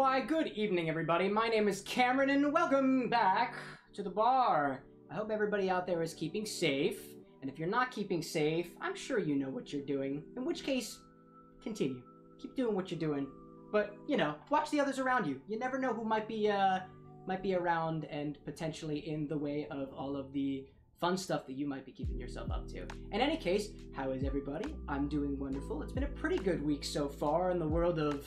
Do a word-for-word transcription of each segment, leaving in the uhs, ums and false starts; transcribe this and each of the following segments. Why, good evening, everybody. My name is Cameron, and welcome back to the bar. I hope everybody out there is keeping safe. And if you're not keeping safe, I'm sure you know what you're doing. In which case, continue. Keep doing what you're doing. But, you know, watch the others around you. You never know who might be, uh, might be around and potentially in the way of all of the fun stuff that you might be keeping yourself up to. In any case, how is everybody? I'm doing wonderful. It's been a pretty good week so far in the world of,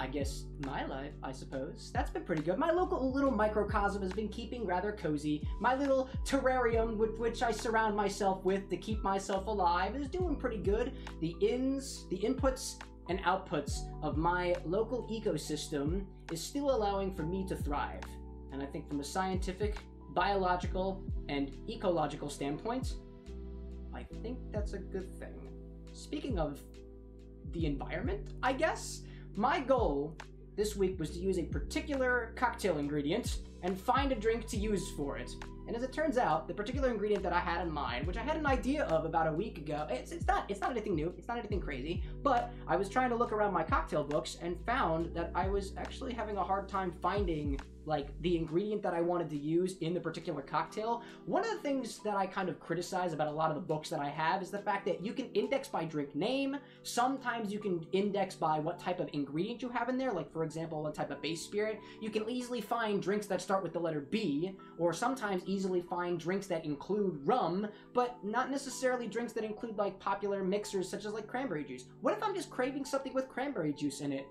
I guess, my life, I suppose. That's been pretty good. My local little microcosm has been keeping rather cozy. My little terrarium with which I surround myself with to keep myself alive is doing pretty good. The ins, the inputs and outputs of my local ecosystem is still allowing for me to thrive. And I think from a scientific, biological, and ecological standpoint, I think that's a good thing. Speaking of the environment, I guess, my goal this week was to use a particular cocktail ingredient and find a drink to use for it. And as it turns out, the particular ingredient that I had in mind, which I had an idea of about a week ago, it's, it's not it's not anything new, it's not anything crazy, but I was trying to look around my cocktail books and found that I was actually having a hard time finding like the ingredient that I wanted to use in the particular cocktail. One of the things that I kind of criticize about a lot of the books that I have is the fact that you can index by drink name. Sometimes you can index by what type of ingredient you have in there. Like for example, one type of base spirit. You can easily find drinks that start with the letter B, or sometimes easily find drinks that include rum, but not necessarily drinks that include like popular mixers such as like cranberry juice. What if I'm just craving something with cranberry juice in it?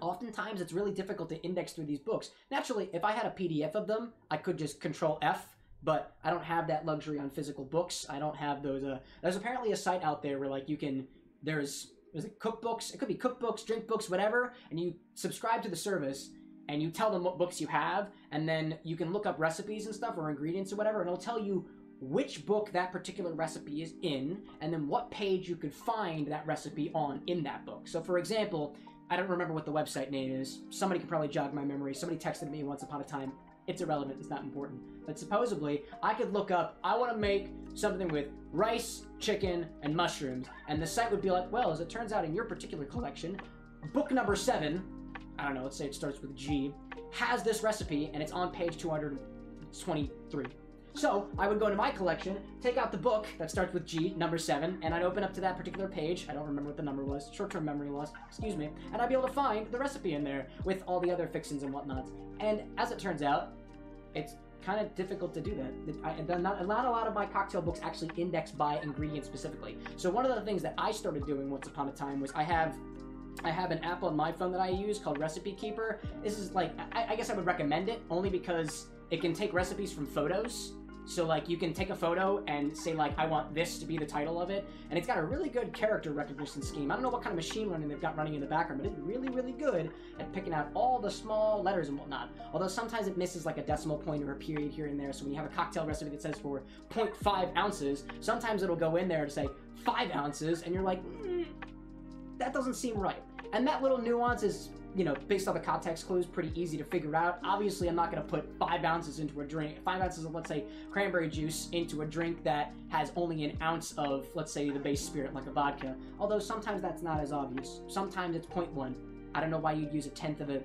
Oftentimes, it's really difficult to index through these books. Naturally, if I had a P D F of them, I could just control F, but I don't have that luxury on physical books. I don't have those. Uh, there's apparently a site out there where like you can, there's, there's like cookbooks, it could be cookbooks, drink books, whatever, and you subscribe to the service and you tell them what books you have, and then you can look up recipes and stuff or ingredients or whatever, and it'll tell you which book that particular recipe is in, and then what page you could find that recipe on in that book. So for example, I don't remember what the website name is. Somebody can probably jog my memory. Somebody texted me once upon a time. It's irrelevant, it's not important. But supposedly, I could look up, I wanna make something with rice, chicken, and mushrooms. And the site would be like, well, as it turns out in your particular collection, book number seven, I don't know, let's say it starts with G, has this recipe and it's on page two hundred twenty-three. So I would go to my collection, take out the book that starts with G, number seven, and I'd open up to that particular page. I don't remember what the number was, short-term memory loss, excuse me, and I'd be able to find the recipe in there with all the other fixings and whatnots. And as it turns out, it's kind of difficult to do that. I, not, not a lot of my cocktail books actually index by ingredient specifically. So one of the things that I started doing once upon a time was I have I have an app on my phone that I use called Recipe Keeper. This is like, I, I guess I would recommend it only because it can take recipes from photos. So like you can take a photo and say like, I want this to be the title of it. And it's got a really good character recognition scheme. I don't know what kind of machine learning they've got running in the background, but it's really, really good at picking out all the small letters and whatnot. Although sometimes it misses like a decimal point or a period here and there. So when you have a cocktail recipe that says for zero point five ounces, sometimes it'll go in there to say five ounces and you're like, mm, that doesn't seem right. And that little nuance is, you know, based on the context clues, pretty easy to figure out. Obviously, I'm not going to put five ounces into a drink, five ounces of, let's say, cranberry juice into a drink that has only an ounce of, let's say, the base spirit, like a vodka. Although sometimes that's not as obvious. Sometimes it's zero point one. I don't know why you'd use a tenth of a,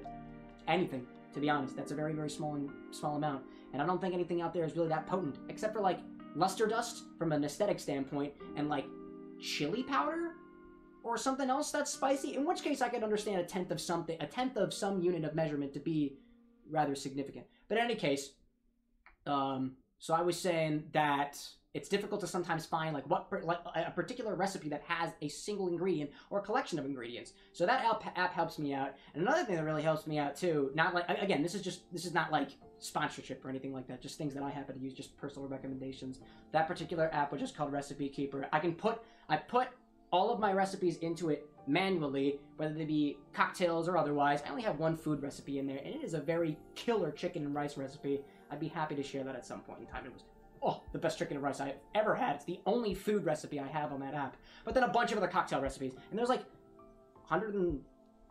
anything, to be honest. That's a very, very small, small amount. And I don't think anything out there is really that potent, except for, like, luster dust from an aesthetic standpoint and, like, chili powder? Or something else that's spicy, in which case I could understand a tenth of something, a tenth of some unit of measurement to be rather significant. But in any case, um, so I was saying that it's difficult to sometimes find like what like a particular recipe that has a single ingredient or a collection of ingredients. So that app, app helps me out. And another thing that really helps me out too, not like again, this is just this is not like sponsorship or anything like that. Just things that I happen to use, just personal recommendations. That particular app, which is called Recipe Keeper, I can put I put. all of my recipes into it manually, whether they be cocktails or otherwise. I only have one food recipe in there, and it is a very killer chicken and rice recipe. I'd be happy to share that at some point in time. It was, oh, the best chicken and rice I've ever had. It's the only food recipe I have on that app. But then a bunch of other cocktail recipes, and there's like a hundred and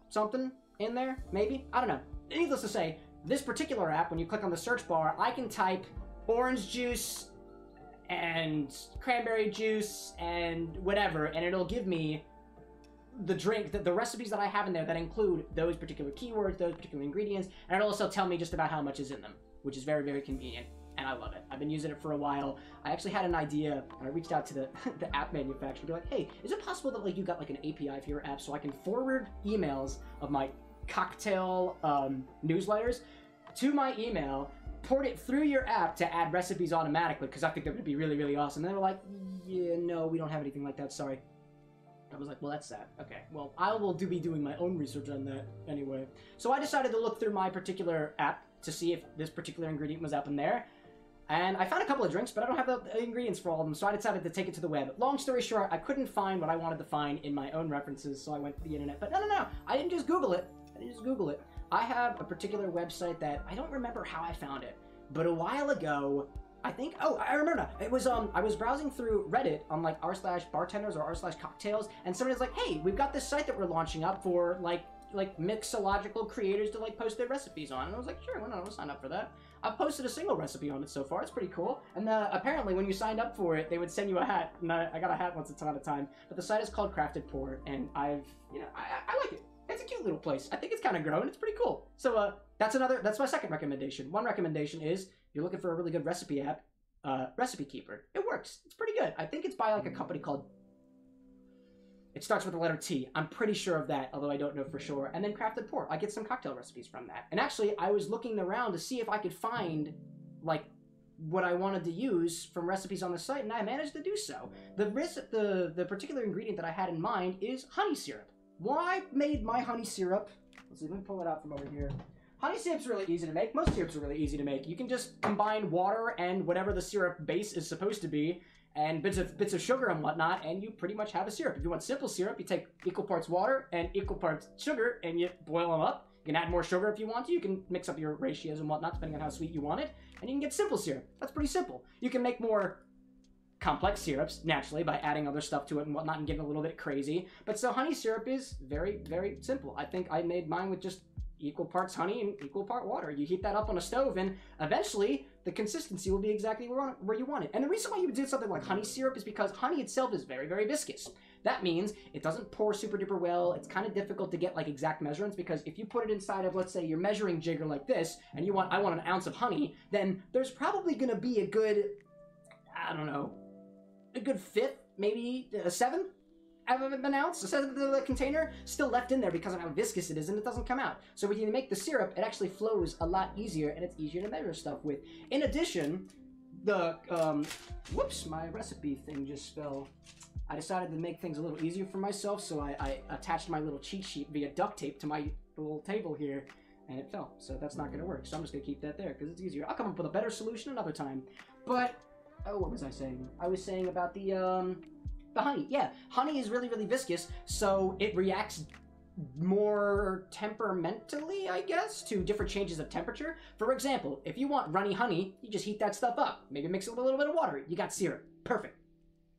something in there, maybe? I don't know. Needless to say, this particular app, when you click on the search bar, I can type orange juice and cranberry juice and whatever, and it'll give me the drink, the, the recipes that I have in there that include those particular keywords, those particular ingredients, and it'll also tell me just about how much is in them, which is very, very convenient, and I love it. I've been using it for a while. I actually had an idea, and I reached out to the, the app manufacturer, be like, hey, is it possible that like you got like an A P I for your app so I can forward emails of my cocktail um, newsletters to my email, port it through your app to add recipes automatically, because I think that would be really, really awesome. And they were like, yeah, no, we don't have anything like that, sorry. I was like, well, that's sad. Okay, well, I will do be doing my own research on that anyway. So I decided to look through my particular app to see if this particular ingredient was up in there. And I found a couple of drinks, but I don't have the ingredients for all of them, so I decided to take it to the web. Long story short, I couldn't find what I wanted to find in my own references, so I went to the internet. But no, no, no, I didn't just Google it. I didn't just Google it. I have a particular website that I don't remember how I found it, but a while ago, I think, oh, I remember now. It was, um, I was browsing through Reddit on like r slash bartenders or r slash cocktails, and somebody was like, hey, we've got this site that we're launching up for like, like mixological creators to like post their recipes on. And I was like, sure, why not? I'll sign up for that. I've posted a single recipe on it so far. It's pretty cool. And uh, apparently when you signed up for it, they would send you a hat. And I, I got a hat once upon a time, but the site is called Crafted Pour, and I've, you know, I, I like it. It's a cute little place. I think it's kind of grown. It's pretty cool. So uh, that's another, that's my second recommendation. One recommendation is, you're looking for a really good recipe app, uh, Recipe Keeper. It works. It's pretty good. I think it's by like a company called, it starts with the letter T. I'm pretty sure of that, although I don't know for sure. And then Crafted Pour. I get some cocktail recipes from that. And actually, I was looking around to see if I could find like what I wanted to use from recipes on the site, and I managed to do so. The the the particular ingredient that I had in mind is honey syrup. Why made my honey syrup? Let's even pull it out from over here. Honey syrup's really easy to make. Most syrups are really easy to make. You can just combine water and whatever the syrup base is supposed to be, and bits of bits of sugar and whatnot, and you pretty much have a syrup. If you want simple syrup, you take equal parts water and equal parts sugar, and you boil them up. You can add more sugar if you want to. You can mix up your ratios and whatnot, depending on how sweet you want it, and you can get simple syrup. That's pretty simple. You can make more complex syrups, naturally, by adding other stuff to it and whatnot and getting a little bit crazy. But so honey syrup is very, very simple. I think I made mine with just equal parts honey and equal part water. You heat that up on a stove, and eventually the consistency will be exactly where you want it. And the reason why you would do something like honey syrup is because honey itself is very, very viscous. That means it doesn't pour super duper well. It's kind of difficult to get like exact measurements, because if you put it inside of, let's say, your measuring jigger like this, and you want, I want an ounce of honey, then there's probably going to be a good, I don't know, a good fifth, maybe a seventh, of an ounce, a seventh of the container still left in there because of how viscous it is, and it doesn't come out. So when you make the syrup, it actually flows a lot easier, and it's easier to measure stuff with. In addition, the um, whoops, my recipe thing just fell. I decided to make things a little easier for myself, so I, I attached my little cheat sheet via duct tape to my little table here, and it fell. So that's not going to work. So I'm just going to keep that there because it's easier. I'll come up with a better solution another time. But oh, what was I saying? I was saying about the um. The honey, yeah. Honey is really, really viscous, so it reacts more temperamentally, I guess, to different changes of temperature. For example, if you want runny honey, you just heat that stuff up. Maybe mix it with a little bit of water. You got syrup. Perfect.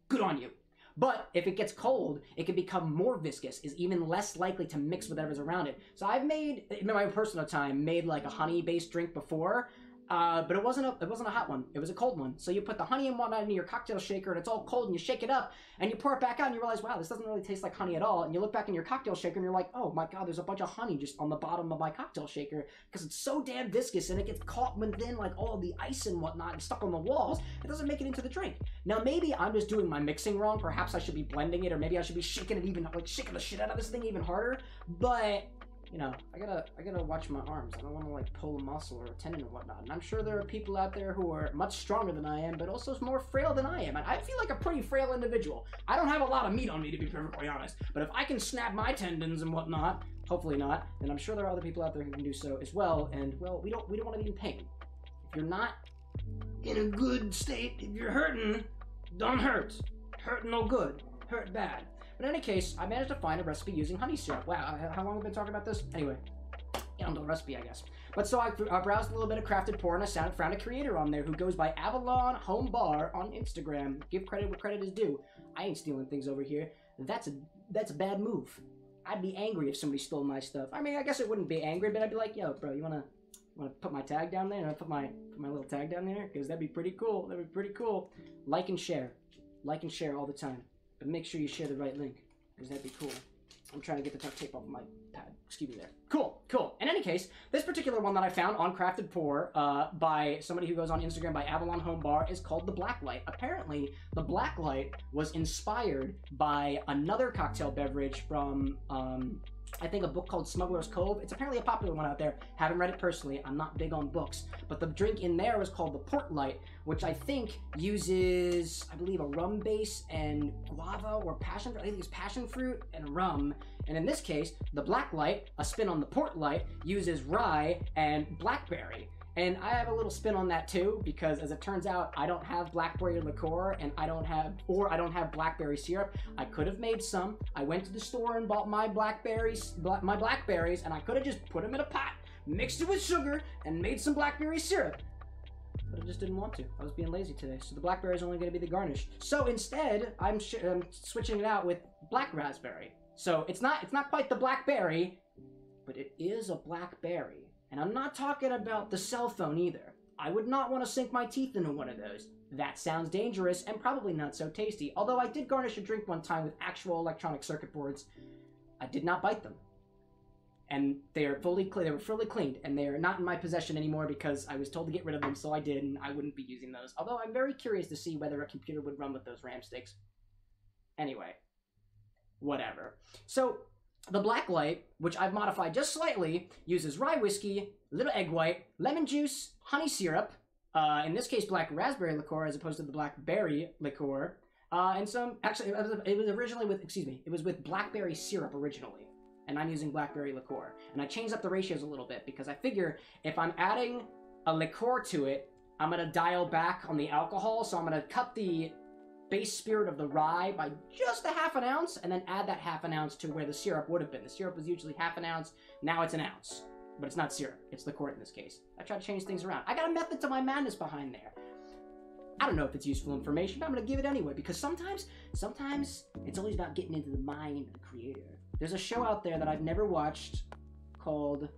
Good on you. But if it gets cold, it can become more viscous, is even less likely to mix whatever's around it. So I've made, in my own personal time, made like a honey-based drink before, Uh, but it wasn't a it wasn't a hot one. It was a cold one. So you put the honey and whatnot into your cocktail shaker, and it's all cold, and you shake it up, and you pour it back out, and you realize, wow, this doesn't really taste like honey at all. And you look back in your cocktail shaker, and you're like, oh my god, there's a bunch of honey just on the bottom of my cocktail shaker because it's so damn viscous, and it gets caught within like all the ice and whatnot and stuck on the walls. It doesn't make it into the drink. Now maybe I'm just doing my mixing wrong. Perhaps I should be blending it, or maybe I should be shaking it even like shaking the shit out of this thing even harder. But you know, I gotta, I gotta watch my arms. I don't want to like pull a muscle or a tendon and whatnot. And I'm sure there are people out there who are much stronger than I am, but also more frail than I am. And I feel like a pretty frail individual. I don't have a lot of meat on me, to be perfectly honest. But if I can snap my tendons and whatnot, hopefully not, then I'm sure there are other people out there who can do so as well. And well, we don't, we don't want to be in pain. If you're not in a good state, if you're hurting, don't hurt. Hurt no good. Hurt bad. But in any case, I managed to find a recipe using honey syrup. Wow, how long have we been talking about this? Anyway, get on to the recipe, I guess. But so I, I browsed a little bit of Crafted Pour, and I found a creator on there who goes by Avalon Home Bar on Instagram. Give credit where credit is due. I ain't stealing things over here. That's a, that's a bad move. I'd be angry if somebody stole my stuff. I mean, I guess it wouldn't be angry, but I'd be like, yo, bro, you wanna... want to put my tag down there? And I put my, put my little tag down there? Because that'd be pretty cool. That'd be pretty cool. Like and share. Like and share all the time. But make sure you share the right link, because that'd be cool. I'm trying to get the duct tape off my pad. Excuse me there. Cool, cool. In any case, this particular one that I found on Crafted Pour uh, by somebody who goes on Instagram by Avalon Home Bar is called the Blacklight. Apparently, the Blacklight was inspired by another cocktail beverage from, um, I think, a book called Smuggler's Cove. It's apparently a popular one out there. Haven't read it personally. I'm not big on books. But the drink in there is called the Port Light, which I think uses, I believe, a rum base and guava or passion fruit. I think it's passion fruit and rum. And in this case, the Black Light, a spin on the Port Light, uses rye and blackberry. And I have a little spin on that too, because as it turns out, I don't have blackberry liqueur, and I don't have, or I don't have blackberry syrup. I could have made some. I went to the store and bought my blackberries, my blackberries, and I could have just put them in a pot, mixed it with sugar, and made some blackberry syrup. But I just didn't want to. I was being lazy today, so the blackberry is only going to be the garnish. So instead, I'm, sh I'm switching it out with black raspberry. So it's not, it's not quite the blackberry, but it is a blackberry. And I'm not talking about the cell phone either. I would not want to sink my teeth into one of those. That sounds dangerous and probably not so tasty. Although I did garnish a drink one time with actual electronic circuit boards. I did not bite them. And they are fully clean. They were fully cleaned, and they are not in my possession anymore because I was told to get rid of them, so I did, and I wouldn't be using those. Although I'm very curious to see whether a computer would run with those RAM sticks. Anyway, whatever. So the Black Light, which I've modified just slightly, uses rye whiskey, little egg white, lemon juice, honey syrup, uh, in this case black raspberry liqueur as opposed to the blackberry liqueur, uh, and some, actually, it was originally with, excuse me, it was with blackberry syrup originally, and I'm using blackberry liqueur. And I changed up the ratios a little bit because I figure if I'm adding a liqueur to it, I'm going to dial back on the alcohol, so I'm going to cut the base spirit of the rye by just a half an ounce, and then add that half an ounce to where the syrup would have been. The syrup was usually half an ounce, now it's an ounce. But it's not syrup, it's liqueur in this case. I try to change things around. I got a method to my madness behind there. I don't know if it's useful information, but I'm gonna give it anyway, because sometimes, sometimes it's always about getting into the mind of the creator. There's a show out there that I've never watched called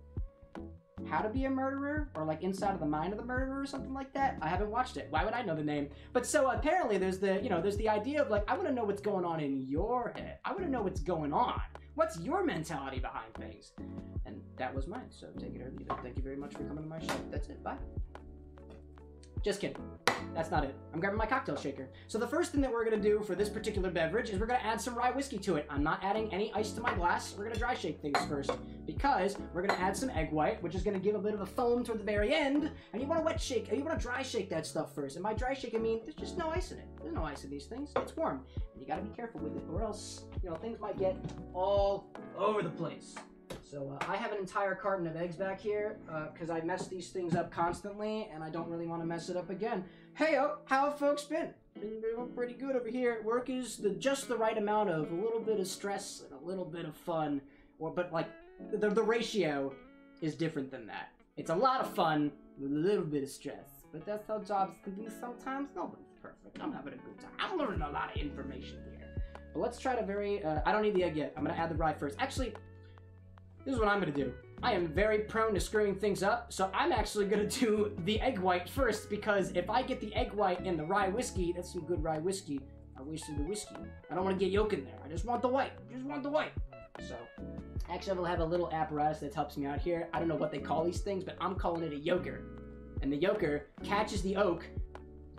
How to Be a Murderer, or like Inside of the Mind of the Murderer or something like that. I haven't watched it. Why would I know the name? But so apparently there's the, you know, there's the idea of like, I want to know what's going on in your head. I want to know what's going on. What's your mentality behind things? And that was mine. So take it or leave it. Thank you very much for coming to my show. That's it. Bye. Just kidding. That's not it. I'm grabbing my cocktail shaker. So the first thing that we're going to do for this particular beverage is we're going to add some rye whiskey to it. I'm not adding any ice to my glass. We're going to dry shake things first because we're going to add some egg white, which is going to give a bit of a foam toward the very end. And you want to wet shake, you want to dry shake that stuff first. And by dry shake, I mean there's just no ice in it. There's no ice in these things. It's warm. And you got to be careful with it or else, you know, things might get all over the place. So uh, I have an entire carton of eggs back here because uh, I mess these things up constantly and I don't really want to mess it up again. Hey-o, how have folks been? Been doing pretty good over here at work. Is the, just the right amount of a little bit of stress and a little bit of fun, or but like the, the ratio is different than that. It's a lot of fun with a little bit of stress, but that's how jobs can be sometimes. Nobody's perfect. I'm having a good time. I'm learning a lot of information here. But let's try to very, uh, I don't need the egg yet. I'm going to add the rye first. Actually, this is what I'm going to do. I am very prone to screwing things up, so I'm actually going to do the egg white first, because if I get the egg white in the rye whiskey, that's some good rye whiskey. I wasted the whiskey. I don't want to get yolk in there. I just want the white. I just want the white. So, actually, I have a little apparatus that helps me out here. I don't know what they call these things, but I'm calling it a yoker. And the yoker catches the oak,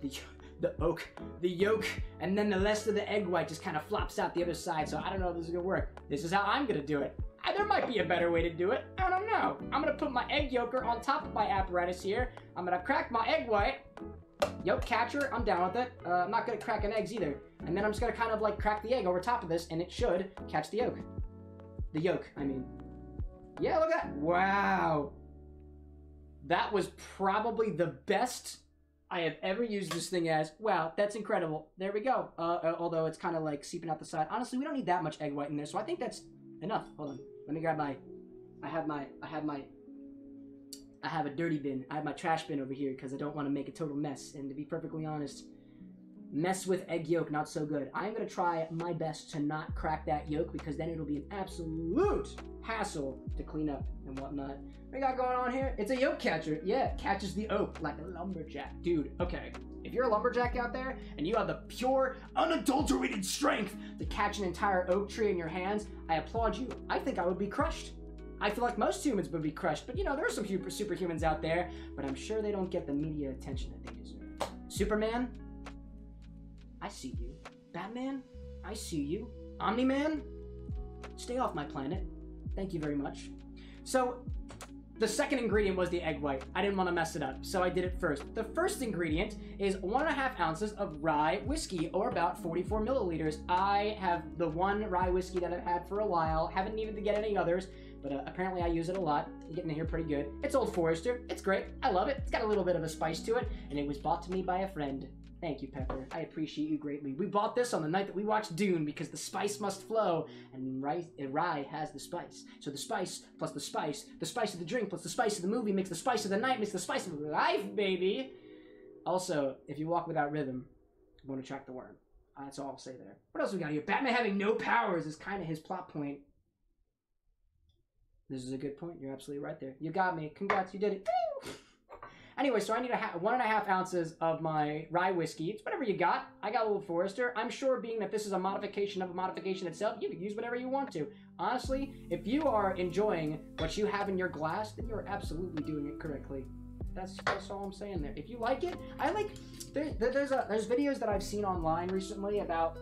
the, the oak, the yolk, and then the rest of the egg white just kind of flops out the other side, so I don't know if this is going to work. This is how I'm going to do it. There might be a better way to do it. I don't know. I'm going to put my egg yolker on top of my apparatus here. I'm going to crack my egg white. Yolk catcher. I'm down with it. Uh, I'm not good at cracking eggs either. And then I'm just going to kind of like crack the egg over top of this, and it should catch the yolk. The yolk, I mean. Yeah, look at that. Wow. That was probably the best I have ever used this thing as. Wow, that's incredible. There we go. Uh, although it's kind of like seeping out the side. Honestly, we don't need that much egg white in there, so I think that's enough. Hold on. Let me grab my, I have my, I have my, I have a dirty bin. I have my trash bin over here because I don't want to make a total mess. And to be perfectly honest, mess with egg yolk, not so good. I'm gonna try my best to not crack that yolk because then it'll be an absolute hassle to clean up and whatnot. What do you got going on here? It's a yolk catcher. Yeah, catches the oak like a lumberjack. Dude, okay. If you're a lumberjack out there and you have the pure, unadulterated strength to catch an entire oak tree in your hands, I applaud you. I think I would be crushed. I feel like most humans would be crushed, but you know, there are some super superhumans out there, but I'm sure they don't get the media attention that they deserve. Superman, I see you. Batman, I see you. Omni-Man, stay off my planet. Thank you very much. So, the second ingredient was the egg white. I didn't want to mess it up, so I did it first. The first ingredient is one and a half ounces of rye whiskey, or about forty-four milliliters. I have the one rye whiskey that I've had for a while. Haven't needed to get any others, but uh, apparently I use it a lot. I'm getting in here pretty good. It's Old Forester. It's great. I love it. It's got a little bit of a spice to it, and it was bought to me by a friend. Thank you, Pepper. I appreciate you greatly. We bought this on the night that we watched Dune because the spice must flow, and rye, rye has the spice. So the spice plus the spice, the spice of the drink plus the spice of the movie makes the spice of the night, makes the spice of life, baby! Also, if you walk without rhythm, you won't attract the worm. Uh, that's all I'll say there. What else we got here? Batman having no powers is kind of his plot point. This is a good point. You're absolutely right there. You got me. Congrats, you did it. Woo! Anyway, so I need a ha one and a half ounces of my rye whiskey. It's whatever you got. I got Old Forester. I'm sure, being that this is a modification of a modification itself, you can use whatever you want to. Honestly, if you are enjoying what you have in your glass, then you're absolutely doing it correctly. That's, that's all I'm saying there. If you like it, I like... There, there, there's a, there's videos that I've seen online recently about...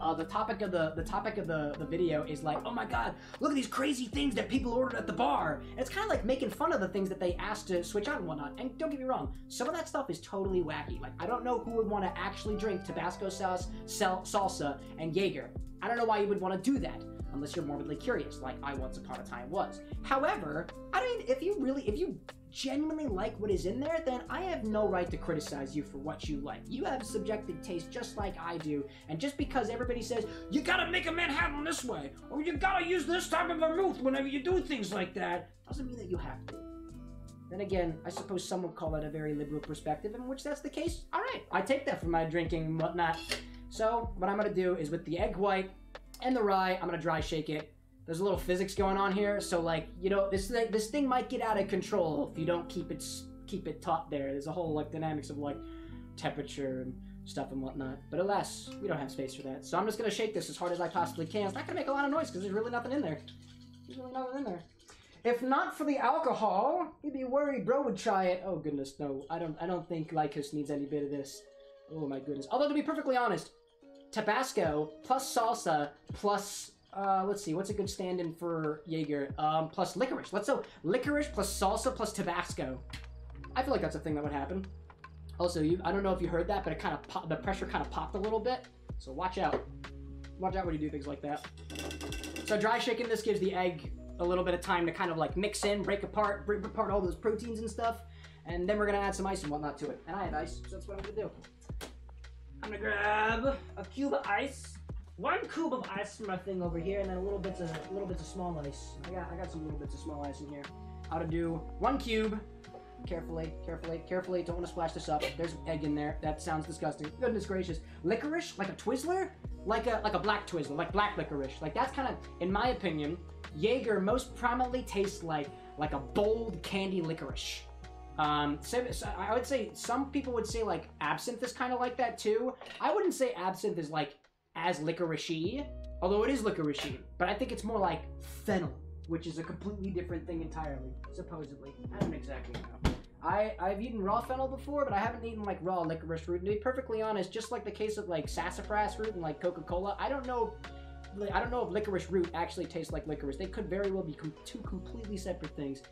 Uh, the topic of the the topic of the, the video is like, oh my god, look at these crazy things that people ordered at the bar. And it's kind of like making fun of the things that they asked to switch out and whatnot. And don't get me wrong, some of that stuff is totally wacky. Like, I don't know who would want to actually drink Tabasco sauce, sal salsa, and Jaeger. I don't know why you would want to do that unless you're morbidly curious, like I once upon a time was. However, I mean, if you really, if you genuinely like what is in there, then I have no right to criticize you for what you like. You have subjective taste just like I do, and just because everybody says, you gotta make a Manhattan this way, or you gotta use this type of vermouth whenever you do things like that, doesn't mean that you have to. Then again, I suppose some would call that a very liberal perspective, in which that's the case, alright, I take that for my drinking and whatnot. So, what I'm gonna do is with the egg white and the rye, I'm gonna dry shake it. There's a little physics going on here, so like, you know, this thing, this thing might get out of control if you don't keep it keep it taut there. There's a whole like dynamics of like temperature and stuff and whatnot. But alas, we don't have space for that. So I'm just gonna shake this as hard as I possibly can. It's not gonna make a lot of noise because there's really nothing in there. There's really nothing in there. If not for the alcohol, you'd be worried, bro would try it. Oh goodness, no. I don't I don't think Lycos needs any bit of this. Oh my goodness. Although to be perfectly honest, Tabasco plus salsa plus Uh, let's see, what's a good stand-in for Jaeger? Um, plus licorice. Let's go licorice plus salsa plus Tabasco. I feel like that's a thing that would happen. Also, you, I don't know if you heard that, but it kind of pop, the pressure kind of popped a little bit. So watch out. Watch out when you do things like that. So dry shaking this gives the egg a little bit of time to kind of like mix in, break apart, break apart all those proteins and stuff. And then we're going to add some ice and whatnot to it. And I have ice, so that's what I'm going to do. I'm going to grab a cube of ice. One cube of ice from my thing over here, and then a little bits of little bits of small ice. I got I got some little bits of small ice in here. How to do one cube? Carefully, carefully, carefully. Don't want to splash this up. There's egg in there. That sounds disgusting. Goodness gracious. Licorice, like a Twizzler, like a like a black Twizzler, like black licorice. Like that's kind of, in my opinion, Jaeger most prominently tastes like like a bold candy licorice. Um, so, so I would say some people would say like absinthe is kind of like that too. I wouldn't say absinthe is like as licorice-y, although it is licorice-y, but I think it's more like fennel, which is a completely different thing entirely, supposedly. I don't exactly know. I, I've eaten raw fennel before, but I haven't eaten like raw licorice root, and to be perfectly honest, just like the case of like sassafras root and like Coca-Cola, I don't know I don't know if licorice root actually tastes like licorice. They could very well be com two completely separate things.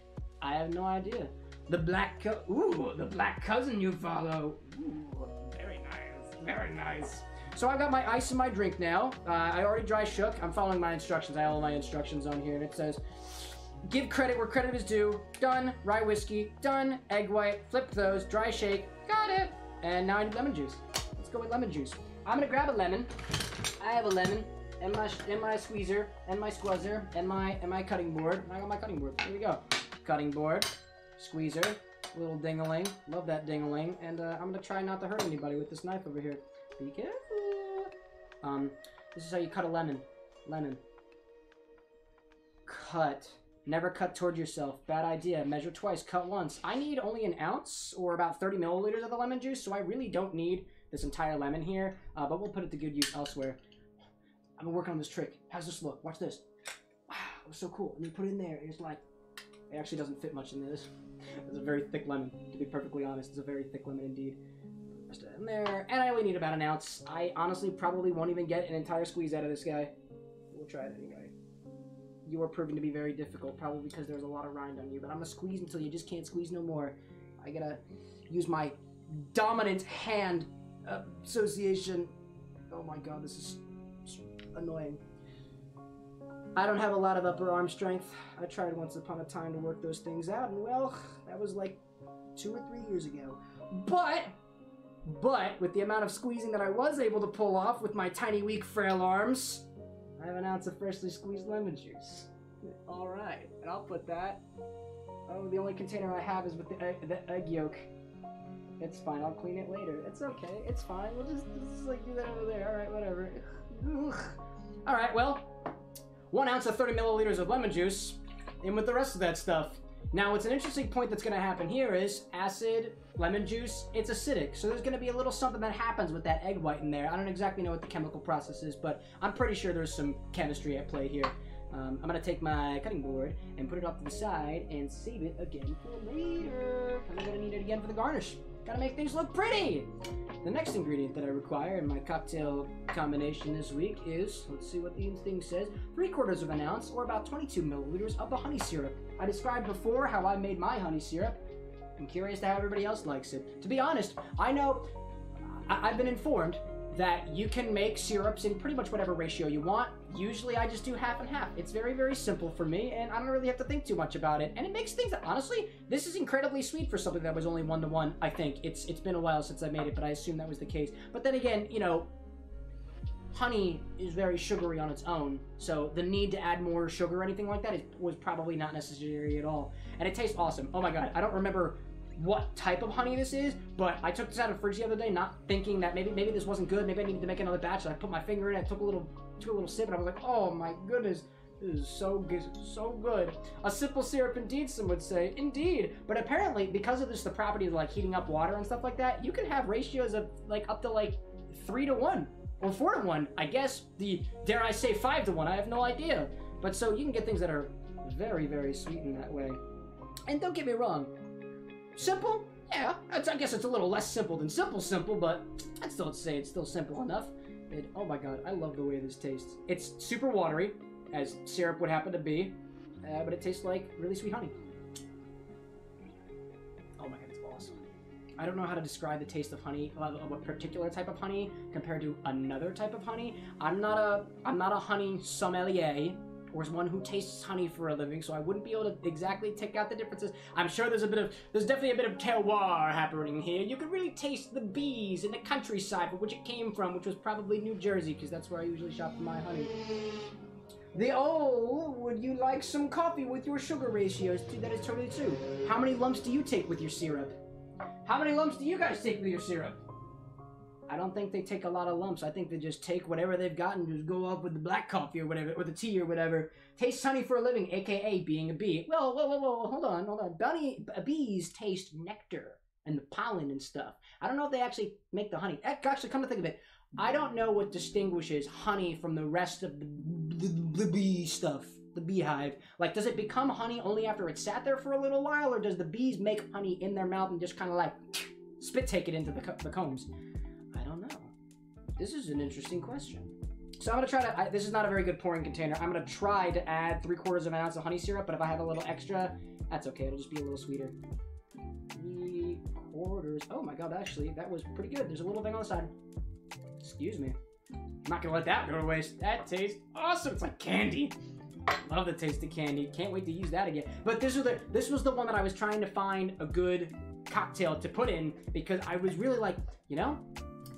I have no idea. The black co ooh, the black cousin you follow. Ooh, very nice, very nice. So I've got my ice in my drink now. Uh, I already dry shook. I'm following my instructions. I have all my instructions on here, and it says, give credit where credit is due. Done. Rye whiskey. Done. Egg white. Flip those. Dry shake. Got it. And now I need lemon juice. Let's go with lemon juice. I'm gonna grab a lemon. I have a lemon and my and my squeezer and my squeezer and my and my cutting board. I got my cutting board. Here we go. Cutting board. Squeezer. Little ding-a-ling. Love that ding-a-ling. And uh, I'm gonna try not to hurt anybody with this knife over here. Be careful. Um, this is how you cut a lemon. Lemon. Cut. Never cut toward yourself. Bad idea. Measure twice. Cut once. I need only an ounce or about thirty milliliters of the lemon juice, so I really don't need this entire lemon here, uh, but we'll put it to good use elsewhere. I've been working on this trick. How's this look? Watch this. Wow, it was so cool. And you put it in there, it's like, it actually doesn't fit much in this. It's a very thick lemon, to be perfectly honest. It's a very thick lemon indeed. Just in there, and I only need about an ounce. I honestly probably won't even get an entire squeeze out of this guy. We'll try it anyway. You are proving to be very difficult, probably because there's a lot of rind on you, but I'm gonna squeeze until you just can't squeeze no more. I gotta use my dominant hand association. Oh my god, this is annoying. I don't have a lot of upper arm strength. I tried once upon a time to work those things out, and well, that was like two or three years ago. But, but, with the amount of squeezing that I was able to pull off with my tiny, weak, frail arms, I have an ounce of freshly squeezed lemon juice. All right, and I'll put that. Oh, the only container I have is with the egg, the egg yolk. It's fine, I'll clean it later. It's okay, it's fine. We'll just, just like do that over there. All right, whatever. Ugh. All right, well, one ounce of thirty milliliters of lemon juice in with the rest of that stuff. Now, what's an interesting point that's gonna happen here is acid, lemon juice, it's acidic. So there's gonna be a little something that happens with that egg white in there. I don't exactly know what the chemical process is, but I'm pretty sure there's some chemistry at play here. Um, I'm gonna take my cutting board and put it off to the side and save it again for later. I'm gonna need it again for the garnish. Gotta make things look pretty! The next ingredient that I require in my cocktail combination this week is, let's see what the thing says, three quarters of an ounce or about twenty-two milliliters of the honey syrup. I described before how I made my honey syrup. I'm curious to how everybody else likes it. To be honest, I know, I I've been informed that you can make syrups in pretty much whatever ratio you want. Usually I just do half and half. It's very, very simple for me, and I don't really have to think too much about it. And it makes things, honestly, this is incredibly sweet for something that was only one-to-one, I think. It's It's been a while since I made it, but I assume that was the case. But then again, you know, honey is very sugary on its own, so the need to add more sugar or anything like that is, was probably not necessary at all. And it tastes awesome. Oh my god, I don't remember what type of honey this is, but I took this out of the fridge the other day, not thinking that maybe maybe this wasn't good, maybe I needed to make another batch, and I put my finger in it, I took a little took a little sip, and I was like, oh my goodness, this is so good, so good. A simple syrup indeed, some would say, indeed. But apparently, because of this, the property of like heating up water and stuff like that, you can have ratios of like up to like three to one, or four to one, I guess, the, dare I say five to one, I have no idea. But so you can get things that are very, very sweet in that way. And don't get me wrong, simple? Yeah, it's, I guess it's a little less simple than simple simple, but I'd still say it's still simple enough. And oh my god, I love the way this tastes. It's super watery, as syrup would happen to be, uh, but it tastes like really sweet honey. Oh my god, it's awesome. I don't know how to describe the taste of honey, of a particular type of honey compared to another type of honey. I'm not a, I'm not a honey sommelier, or is one who tastes honey for a living, so I wouldn't be able to exactly take out the differences. I'm sure there's a bit of, there's definitely a bit of terroir happening here. You can really taste the bees in the countryside from which it came from, which was probably New Jersey, because that's where I usually shop for my honey. The oh, would you like some coffee with your sugar ratios? That is totally true. How many lumps do you take with your syrup? How many lumps do you guys take with your syrup? I don't think they take a lot of lumps. I think they just take whatever they've gotten, just go up with the black coffee or whatever, or the tea or whatever. Taste honey for a living, A K A being a bee. Well, whoa, whoa, whoa, hold on, hold on. Bunny, bees taste nectar and the pollen and stuff. I don't know if they actually make the honey. Actually, come to think of it, I don't know what distinguishes honey from the rest of the, the, the bee stuff, the beehive. Like, does it become honey only after it sat there for a little while, or does the bees make honey in their mouth and just kind of like spit take it into the, the combs? This is an interesting question. So I'm gonna try to, I, this is not a very good pouring container. I'm gonna try to add three quarters of an ounce of honey syrup, but if I have a little extra, that's okay, it'll just be a little sweeter. Three quarters, oh my God, actually, that was pretty good. There's a little thing on the side. Excuse me. I'm not gonna let that go to waste. That tastes awesome, it's like candy. Love the taste of candy, can't wait to use that again. But this was the, this was the one that I was trying to find a good cocktail to put in, because I was really like, you know,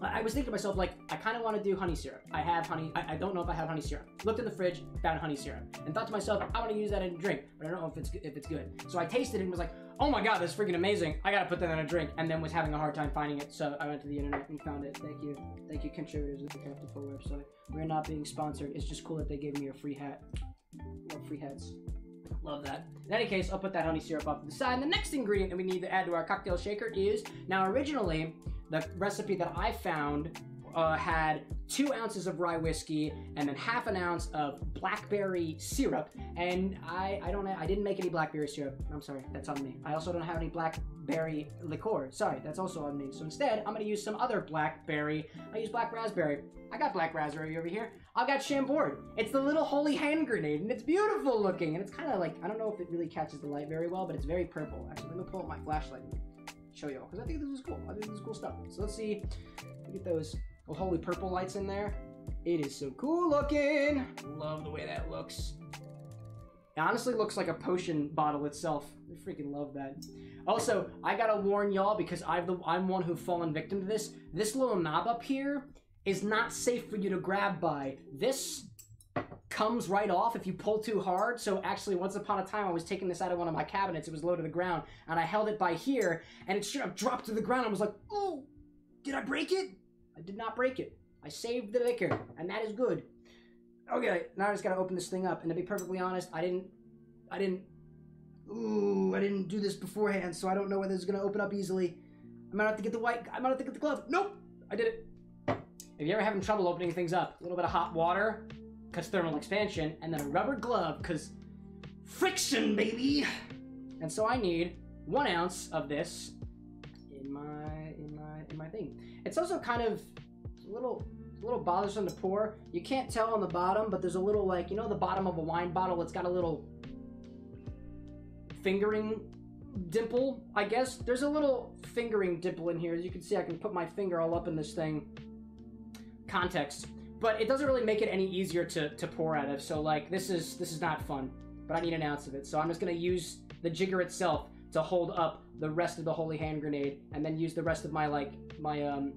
I was thinking to myself, like, I kind of want to do honey syrup. I have honey, I, I don't know if I have honey syrup. Looked in the fridge, found honey syrup, and thought to myself, I want to use that in a drink, but I don't know if it's, if it's good. So I tasted it and was like, oh my god, that's freaking amazing. I gotta put that in a drink, and then was having a hard time finding it, so I went to the internet and found it. Thank you. Thank you, contributors of the Crafted Pour website. We're not being sponsored. It's just cool that they gave me a free hat. Love free hats. Love that. In any case, I'll put that honey syrup off to the side. And the next ingredient that we need to add to our cocktail shaker is, now originally, the recipe that I found uh, had two ounces of rye whiskey and then half an ounce of blackberry syrup. And I, I don't, I didn't make any blackberry syrup. I'm sorry, that's on me. I also don't have any blackberry liqueur. Sorry, that's also on me. So instead, I'm gonna use some other blackberry. I use black raspberry. I got black raspberry over here. I've got Chambord. It's the little holy hand grenade, and it's beautiful looking. And it's kind of like, I don't know if it really catches the light very well, but it's very purple. Actually, let me pull up my flashlight and show y'all, because I think this is cool. I think this is cool stuff. So let's see. Get those holy purple lights in there. It is so cool looking. Love the way that looks. It honestly looks like a potion bottle itself. I freaking love that. Also, I gotta warn y'all, because I've the, I'm one who've fallen victim to this. This little knob up here is not safe for you to grab by. This comes right off if you pull too hard. So actually, once upon a time, I was taking this out of one of my cabinets. It was low to the ground, and I held it by here, and it should have dropped to the ground. I was like, oh, did I break it? I did not break it. I saved the liquor, and that is good. Okay, now I just gotta open this thing up, and to be perfectly honest, I didn't, I didn't, ooh, I didn't do this beforehand, so I don't know whether it's gonna open up easily. I might have to get the white, I might have to get the glove. Nope, I did it. If you're ever having trouble opening things up, a little bit of hot water, cause thermal expansion, and then a rubber glove, cause friction, baby. And so I need one ounce of this in my, in my, in my thing. It's also kind of a little, a little bothersome to pour. You can't tell on the bottom, but there's a little, like, you know, the bottom of a wine bottle, it's got a little fingering dimple, I guess. There's a little fingering dimple in here. As you can see, I can put my finger all up in this thing. Context. But it doesn't really make it any easier to, to pour out of. So, like, this is, this is not fun. But I need an ounce of it. So I'm just going to use the jigger itself to hold up the rest of the holy hand grenade, and then use the rest of my, like, my, um,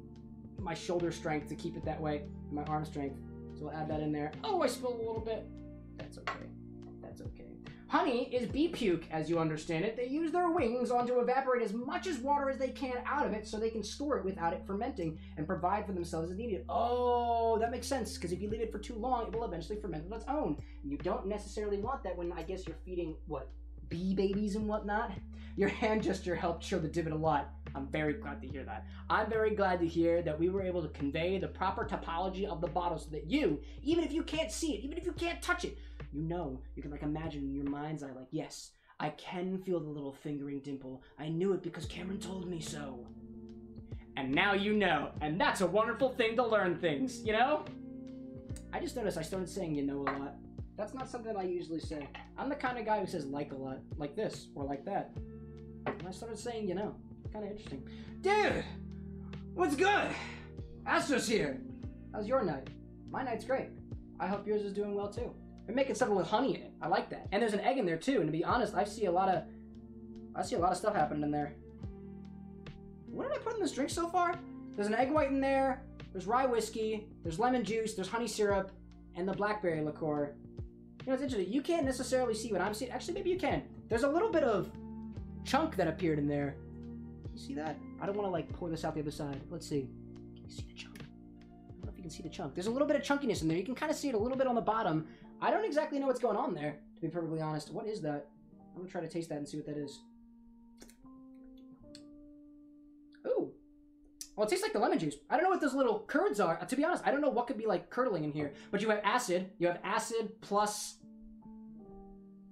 my shoulder strength to keep it that way, and my arm strength. So we'll add that in there. Oh, I spilled a little bit. That's okay. That's okay. Honey is bee puke, as you understand it. They use their wings on to evaporate as much as water as they can out of it, so they can store it without it fermenting and provide for themselves as needed. Oh, that makes sense, because if you leave it for too long, it will eventually ferment on its own. And you don't necessarily want that when, I guess, you're feeding, what, bee babies and whatnot? Your hand gesture helped show the divot a lot. I'm very glad to hear that. I'm very glad to hear that we were able to convey the proper topology of the bottle so that you, even if you can't see it, even if you can't touch it, you know, you can, like, imagine in your mind's eye, like, yes, I can feel the little fingering dimple. I knew it because Cameron told me so. And now you know. And that's a wonderful thing to learn things, you know? I just noticed I started saying you know a lot. That's not something I usually say. I'm the kind of guy who says like a lot, like this, or like that. And I started saying you know. Kind of interesting. Dude! What's good? Astro's here. How's your night? My night's great. I hope yours is doing well, too. They're making something with honey in it. I like that. And there's an egg in there, too. And to be honest, I see a lot of... I see a lot of stuff happening in there. What did I put in this drink so far? There's an egg white in there. There's rye whiskey. There's lemon juice. There's honey syrup. And the blackberry liqueur. You know, it's interesting. You can't necessarily see what I'm seeing. Actually, maybe you can. There's a little bit of chunk that appeared in there. You see that? I don't want to, like, pour this out the other side. Let's see. Can you see the chunk? I don't know if you can see the chunk. There's a little bit of chunkiness in there. You can kind of see it a little bit on the bottom. I don't exactly know what's going on there, to be perfectly honest. What is that? I'm going to try to taste that and see what that is. Ooh. Well, it tastes like the lemon juice. I don't know what those little curds are. To be honest, I don't know what could be, like, curdling in here. But you have acid. You have acid plus...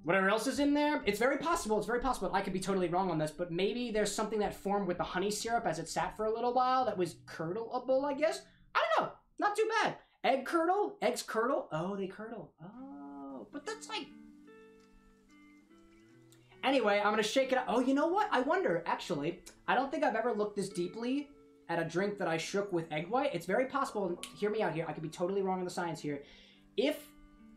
whatever else is in there, it's very possible, it's very possible. I could be totally wrong on this, but maybe there's something that formed with the honey syrup as it sat for a little while that was curdleable, I guess? I don't know. Not too bad. Egg curdle? Eggs curdle? Oh, they curdle. Oh, but that's like... Anyway, I'm gonna shake it up. Oh, you know what? I wonder, actually. I don't think I've ever looked this deeply at a drink that I shook with egg white. It's very possible, hear me out here, I could be totally wrong on the science here. If...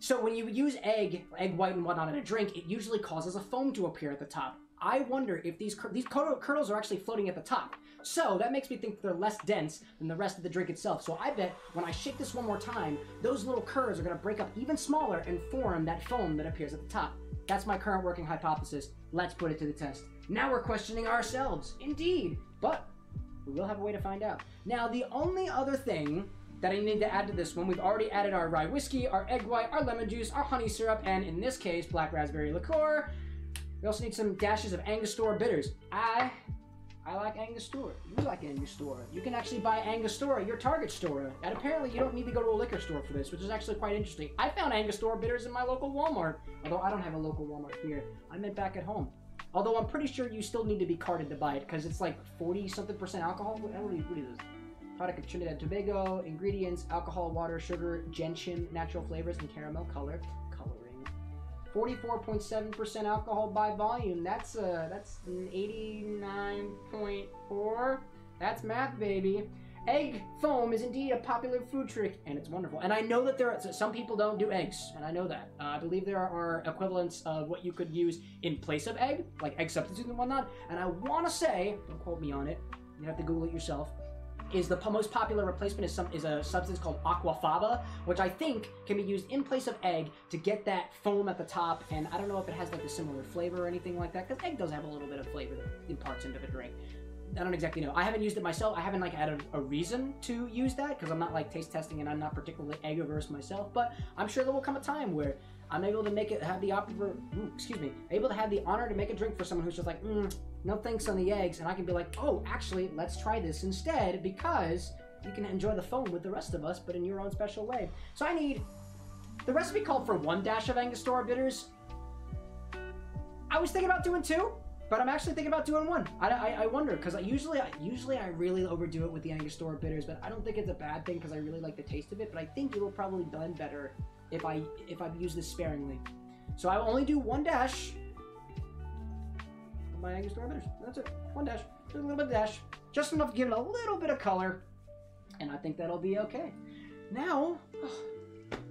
So when you use egg, egg white and whatnot in a drink, it usually causes a foam to appear at the top. I wonder if these cur these curdles are actually floating at the top. So that makes me think they're less dense than the rest of the drink itself. So I bet when I shake this one more time, those little curds are going to break up even smaller and form that foam that appears at the top. That's my current working hypothesis. Let's put it to the test. Now we're questioning ourselves, indeed, but we will have a way to find out. Now, the only other thing that I need to add to this one, we've already added our rye whiskey, our egg white, our lemon juice, our honey syrup, and in this case, black raspberry liqueur. We also need some dashes of Angostura bitters. I I like Angostura. You like Angostura. You can actually buy Angostura at your Target store. And apparently you don't need to go to a liquor store for this, which is actually quite interesting. I found Angostura bitters in my local Walmart, although I don't have a local Walmart here. I meant back at home. Although I'm pretty sure you still need to be carded to buy it because it's like forty something percent alcohol. What, what, is, what is this? Product of Trinidad and Tobago, ingredients, alcohol, water, sugar, gentian, natural flavors, and caramel color. Coloring. forty-four point seven percent alcohol by volume. That's uh, that's an eighty-nine point four. That's math, baby. Egg foam is indeed a popular food trick, and it's wonderful. And I know that there are, some people don't do eggs, and I know that. Uh, I believe there are equivalents of what you could use in place of egg, like egg substitutes and whatnot. And I want to say, don't quote me on it, you have to Google it yourself, is the most popular replacement is, some, is a substance called aquafaba, which I think can be used in place of egg to get that foam at the top, and I don't know if it has like a similar flavor or anything like that, because egg does have a little bit of flavor that imparts into the drink. I don't exactly know. I haven't used it myself. I haven't like had a, a reason to use that, because I'm not like taste testing and I'm not particularly egg-averse myself, but I'm sure there will come a time where I'm able to make it, have the opera, ooh, excuse me, able to have the honor to make a drink for someone who's just like, mm, no thanks on the eggs, and I can be like, oh, actually, let's try this instead, because you can enjoy the foam with the rest of us, but in your own special way. So I need, the recipe called for one dash of Angostura bitters. I was thinking about doing two, but I'm actually thinking about doing one. I, I, I wonder, because I usually, I, usually I really overdo it with the Angostura bitters, but I don't think it's a bad thing, because I really like the taste of it, but I think it will probably done better if I if I use this sparingly. So I will only do one dash of my Angostura bitters. That's it, one dash, just a little bit of dash. Just enough to give it a little bit of color, and I think that'll be okay. Now, oh,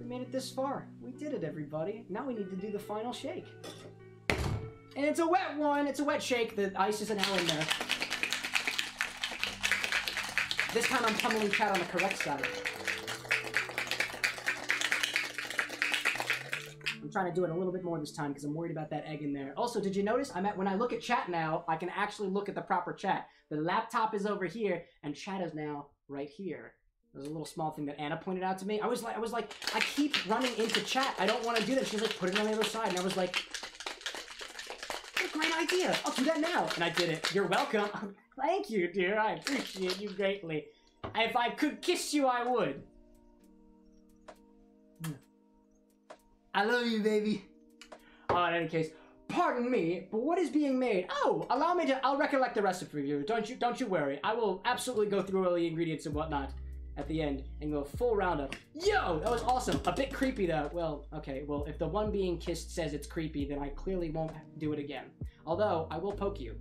we made it this far. We did it, everybody. Now we need to do the final shake. And it's a wet one, it's a wet shake. The ice is now in there. This time I'm pummeling Cat on the correct side. I'm trying to do it a little bit more this time because I'm worried about that egg in there. Also, did you notice I'm at, when I look at chat now, I can actually look at the proper chat. The laptop is over here and chat is now right here. There's a little small thing that Anna pointed out to me. I was like, I was like, I keep running into chat. I don't want to do this. She's like, put it on the other side. And I was like, what a great idea. I'll do that now. And I did it. You're welcome. Thank you, dear. I appreciate you greatly. If I could kiss you, I would. I love you, baby. Oh, in any case, pardon me, but what is being made? Oh, allow me to, I'll recollect the recipe for you. Don't you, don't you worry. I will absolutely go through all the ingredients and whatnot at the end and go full roundup. Yo, that was awesome. A bit creepy though. Well, okay, well, if the one being kissed says it's creepy, then I clearly won't do it again. Although, I will poke you.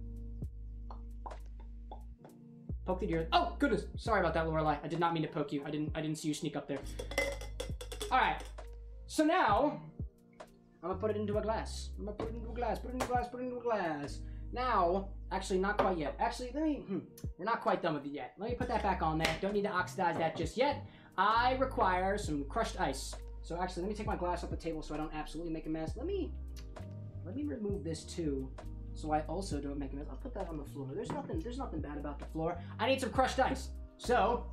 Poke the deer. Oh, goodness. Sorry about that, Lorelai. I did not mean to poke you. I didn't, I didn't see you sneak up there. All right. So now, I'm gonna put it into a glass. I'm gonna put it into a glass, put it into a glass, put it into a glass. Now, actually not quite yet. Actually, let me, hmm, we're not quite done with it yet. Let me put that back on there. Don't need to oxidize that just yet. I require some crushed ice. So actually, let me take my glass off the table so I don't absolutely make a mess. Let me, let me remove this too, so I also don't make a mess. I'll put that on the floor. There's nothing, there's nothing bad about the floor. I need some crushed ice. So,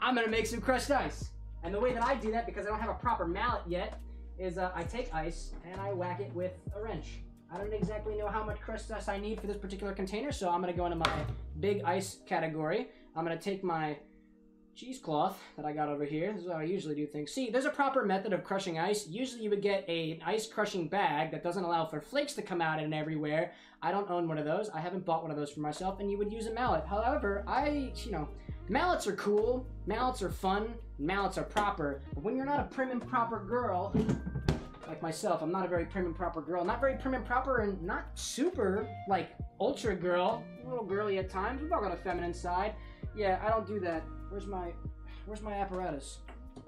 I'm gonna make some crushed ice. And the way that I do that, because I don't have a proper mallet yet, is uh, I take ice and I whack it with a wrench. I don't exactly know how much crust ice I need for this particular container, so I'm gonna go into my big ice category. I'm gonna take my cheesecloth that I got over here. This is how I usually do things. See, there's a proper method of crushing ice. Usually you would get a, an ice crushing bag that doesn't allow for flakes to come out and everywhere. I don't own one of those. I haven't bought one of those for myself, and you would use a mallet. However, I, you know, mallets are cool, mallets are fun, mallets are proper, but when you're not a prim and proper girl, like myself, I'm not a very prim and proper girl, not very prim and proper and not super, like, ultra girl, a little girly at times, we've all got a feminine side. Yeah, I don't do that. Where's my, where's my apparatus?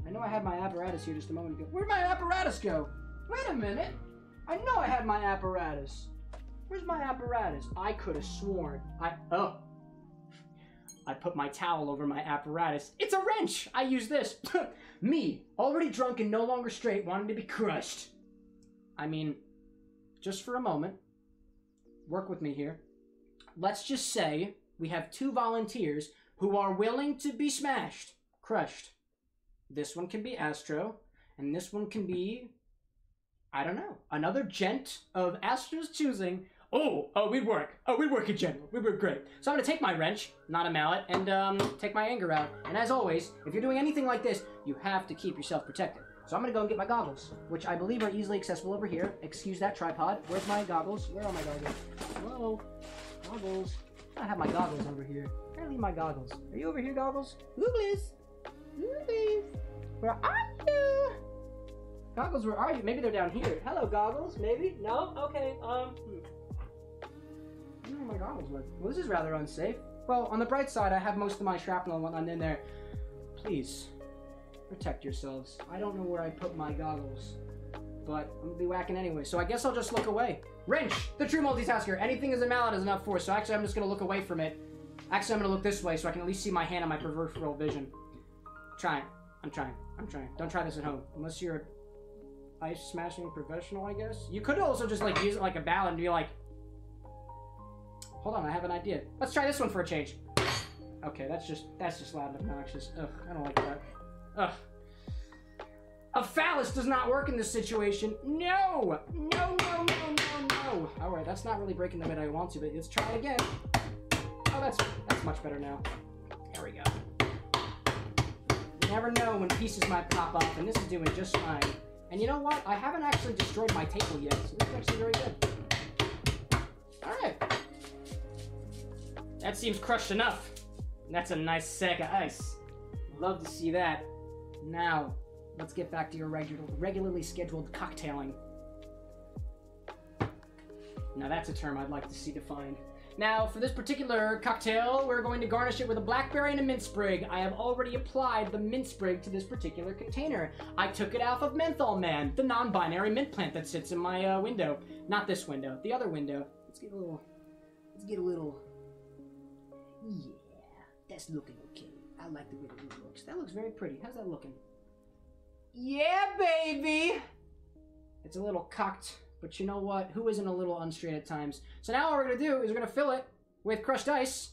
I know I had my apparatus here just a moment ago. Where'd my apparatus go? Wait a minute. I know I had my apparatus. Where's my apparatus? I could have sworn. I, oh. I put my towel over my apparatus. It's a wrench. I use this. Me, already drunk and no longer straight, wanting to be crushed. I mean, just for a moment, work with me here. Let's just say we have two volunteers who are willing to be smashed, crushed. This one can be Astro, and this one can be, I don't know, another gent of Astro's choosing. Oh, oh, we'd work. Oh, we'd work in general. We'd work great. So I'm going to take my wrench, not a mallet, and um, take my anger out. And as always, if you're doing anything like this, you have to keep yourself protected. So I'm going to go and get my goggles, which I believe are easily accessible over here. Excuse that tripod. Where's my goggles? Where are my goggles? Hello? Goggles? I have my goggles over here. Where are my goggles? Are you over here, goggles? Googlies! Googlies! Where are you? Goggles, where are you? Maybe they're down here. Hello, goggles. Maybe? No? Okay. Um... Hmm. Oh my goggles went. Well, this is rather unsafe. Well, on the bright side, I have most of my shrapnel and whatnot in there. Please, protect yourselves. I don't know where I put my goggles, but I'm gonna be whacking anyway, so I guess I'll just look away. Wrench, the true multitasker. Anything is a mallet is enough for, so actually I'm just gonna look away from it. Actually, I'm gonna look this way so I can at least see my hand on my peripheral vision. I'm trying. I'm trying. I'm trying. Don't try this at home. Unless you're a ice-smashing professional, I guess. You could also just like use it like a mallet and be like, hold on, I have an idea. Let's try this one for a change. Okay, that's just that's just loud and obnoxious. Ugh, I don't like that. Ugh. A phallus does not work in this situation. No! No, no, no, no, no. Alright, that's not really breaking the bit I want to, but let's try it again. Oh, that's that's much better now. There we go. You never know when pieces might pop up, and this is doing just fine. And you know what? I haven't actually destroyed my table yet, so this is actually very good. Alright. That seems crushed enough. That's a nice sack of ice. Love to see that. Now, let's get back to your regular, regularly scheduled cocktailing. Now that's a term I'd like to see defined. Now, for this particular cocktail, we're going to garnish it with a blackberry and a mint sprig. I have already applied the mint sprig to this particular container. I took it off of Menthol Man, the non-binary mint plant that sits in my uh, window. Not this window, the other window. Let's get a little... Let's get a little... Yeah, that's looking okay. I like the way that it looks. That looks very pretty. How's that looking? Yeah, baby! It's a little cocked, but you know what? Who isn't a little unstraight at times? So now what we're going to do is we're going to fill it with crushed ice.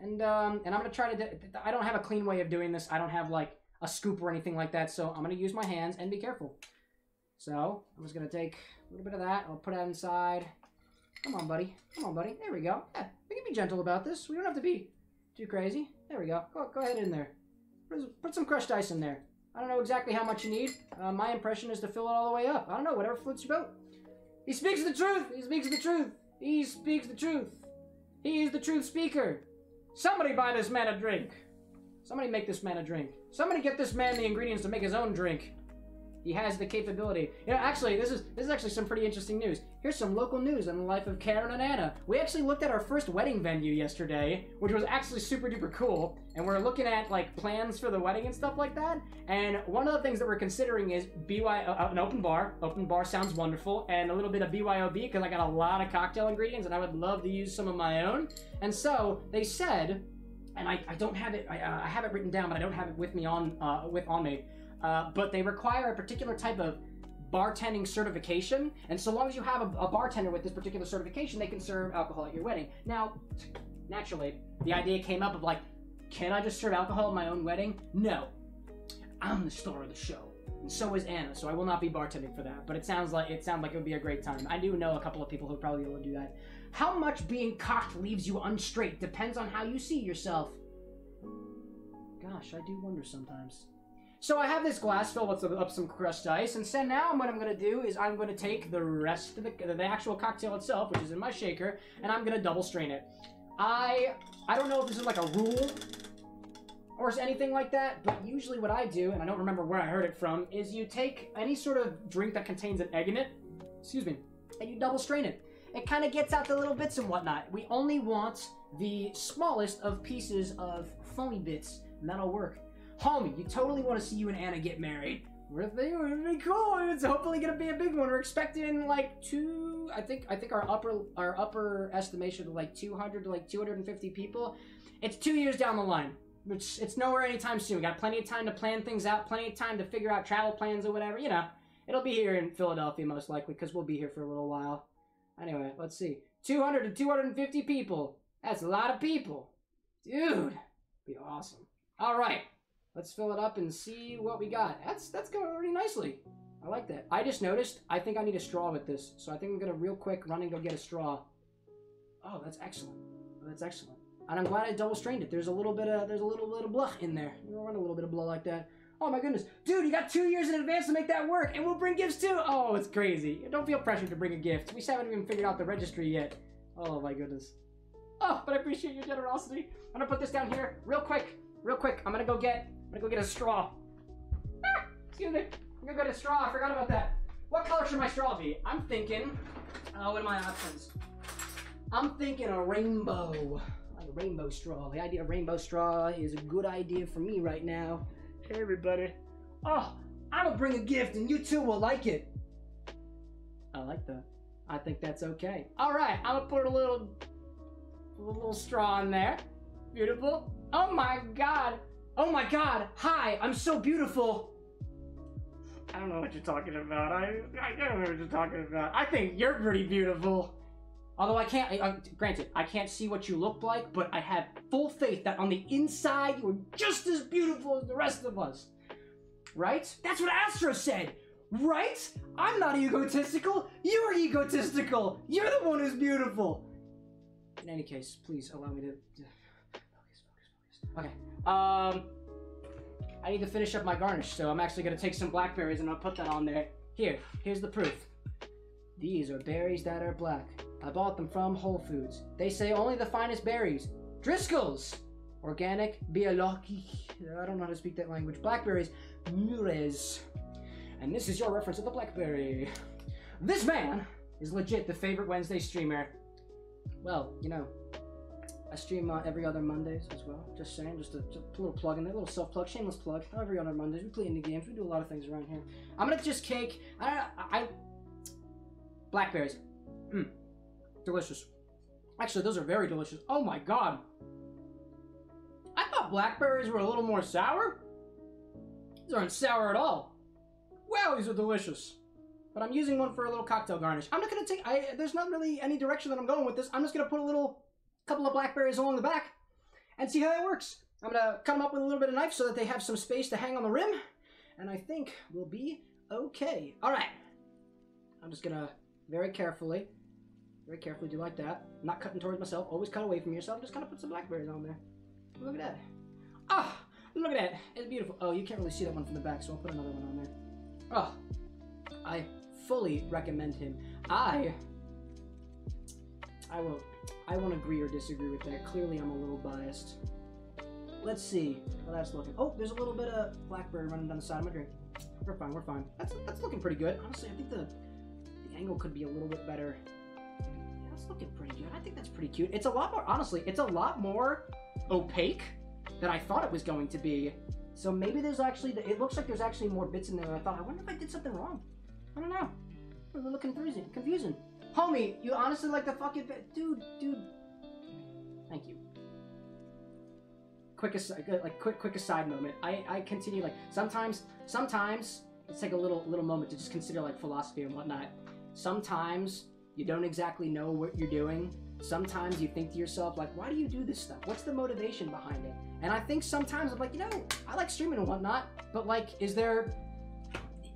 And um, and I'm going to try to... I don't have a clean way of doing this. I don't have, like, a scoop or anything like that. So I'm going to use my hands and be careful. So I'm just going to take a little bit of that. I'll put it inside. Come on, buddy. Come on, buddy. There we go. Yeah, we can be gentle about this. We don't have to be too crazy. There we go. Go, go ahead in there. Put some crushed ice in there. I don't know exactly how much you need. Uh, my impression is to fill it all the way up. I don't know. Whatever floats your boat. He speaks the truth. He speaks the truth. He speaks the truth. He is the truth speaker. Somebody buy this man a drink. Somebody make this man a drink. Somebody get this man the ingredients to make his own drink. He has the capability. You know, actually, this is this is actually some pretty interesting news. Here's some local news on the life of Karen and Anna. We actually looked at our first wedding venue yesterday, which was actually super duper cool. And we're looking at like plans for the wedding and stuff like that. And one of the things that we're considering is B Y uh, an open bar. Open bar sounds wonderful, and a little bit of B Y O B because I got a lot of cocktail ingredients, and I would love to use some of my own. And so they said, and I, I don't have it. I, uh, I have it written down, but I don't have it with me on uh, with on me. Uh, but they require a particular type of bartending certification, and so long as you have a, a bartender with this particular certification, they can serve alcohol at your wedding. Now, naturally, the idea came up of like, can I just serve alcohol at my own wedding? No. I'm the star of the show, and so is Anna, so I will not be bartending for that, but it sounds like it sounds like it would be a great time. I do know a couple of people who would probably be able to do that. How much being cocked leaves you unstraight depends on how you see yourself. Gosh, I do wonder sometimes. So I have this glass filled with up some crushed ice, and so now what I'm going to do is I'm going to take the rest of the, the actual cocktail itself, which is in my shaker, and I'm going to double strain it. I I don't know if this is like a rule or anything like that, but usually what I do, and I don't remember where I heard it from, is you take any sort of drink that contains an egg in it, excuse me, and you double strain it. It kind of gets out the little bits and whatnot. We only want the smallest of pieces of foamy bits, and that'll work. Homie, you totally want to see you and Anna get married. We're really cool. It's hopefully gonna be a big one. We're expecting like two. I think I think our upper our upper estimation of like two hundred to like two hundred fifty people. It's two years down the line. It's it's nowhere anytime soon. We got plenty of time to plan things out. Plenty of time to figure out travel plans or whatever. You know, it'll be here in Philadelphia most likely because we'll be here for a little while. Anyway, let's see. two hundred to two hundred fifty people. That's a lot of people. Dude, be awesome. All right, let's fill it up and see what we got. That's that's going pretty nicely. I like that. I just noticed, I think I need a straw with this. So I think I'm gonna real quick run and go get a straw. Oh, that's excellent. Oh, that's excellent. And I'm glad I double strained it. There's a little bit of, there's a little bit of blah in there. You don't want a little bit of blah like that. Oh my goodness. Dude, you got two years in advance to make that work, and we'll bring gifts too. Oh, it's crazy. Don't feel pressured to bring a gift. We haven't even figured out the registry yet. Oh my goodness. Oh, but I appreciate your generosity. I'm gonna put this down here real quick. Real quick. I'm gonna go get, I'm gonna go get a straw. Ah, excuse me. I'm gonna go get a straw. I forgot about that. What color should my straw be? I'm thinking, oh, what are my options? I'm thinking a rainbow. Like a rainbow straw. The idea of rainbow straw is a good idea for me right now. Hey, everybody. Oh, I'm gonna bring a gift and you two will like it. I like that. I think that's okay. All right, I'm gonna put a little, a little straw in there. Beautiful. Oh my God. Oh my God. Hi, I'm so beautiful. I don't know what you're talking about. I, I don't know what you're talking about. I think you're pretty beautiful. Although I can't, I, I, granted, I can't see what you look like, but I have full faith that on the inside, you are just as beautiful as the rest of us. Right? That's what Astro said. Right? I'm not egotistical. You're egotistical. You're the one who's beautiful. In any case, please allow me to... Focus, focus, focus. Okay. Um, I need to finish up my garnish, so I'm actually going to take some blackberries and I'll put that on there. Here. Here's the proof. These are berries that are black. I bought them from Whole Foods. They say only the finest berries. Driscoll's! Organic biologic. I don't know how to speak that language. Blackberries. Mures. And this is your reference of the blackberry. This man is legit the favorite Wednesday streamer. Well, you know, I stream uh, every other Mondays as well. Just saying, just a, just a little plug in there, a little self-plug, shameless plug. Every other Mondays, we play indie games. We do a lot of things around here. I'm gonna just cake. I, I, I blackberries. Mmm. Delicious. Actually, those are very delicious. Oh my God. I thought blackberries were a little more sour. These aren't sour at all. Wow, these are delicious. But I'm using one for a little cocktail garnish. I'm not gonna take, I, there's not really any direction that I'm going with this. I'm just gonna put a little couple of blackberries along the back and see how that works. I'm gonna cut them up with a little bit of knife so that they have some space to hang on the rim. And I think we'll be okay. All right. I'm just gonna very carefully Very carefully, do like that. I'm not cutting towards myself. Always cut away from yourself. Just kind of put some blackberries on there. Look at that. Oh, look at that. It's beautiful. Oh, you can't really see that one from the back, so I'll put another one on there. Oh, I fully recommend him. I, I won't, I won't agree or disagree with that. Clearly, I'm a little biased. Let's see how that's looking. Oh, there's a little bit of blackberry running down the side of my drink. We're fine. We're fine. That's that's looking pretty good. Honestly, I think the the angle could be a little bit better. That's looking pretty good. I think that's pretty cute. It's a lot more, honestly, it's a lot more opaque than I thought it was going to be. So maybe there's actually, it looks like there's actually more bits in there than I thought. I wonder if I did something wrong. I don't know. It's a little confusing. Confusing. Homie, you honestly like the fucking, dude, dude. Thank you. Quick aside, like quick, quick aside moment. I, I continue like, sometimes, sometimes, let's take a little, little moment to just consider like philosophy and whatnot. Sometimes, you don't exactly know what you're doing. Sometimes you think to yourself, like, why do you do this stuff? What's the motivation behind it? And I think sometimes I'm like, you know, I like streaming and whatnot, but like, is there,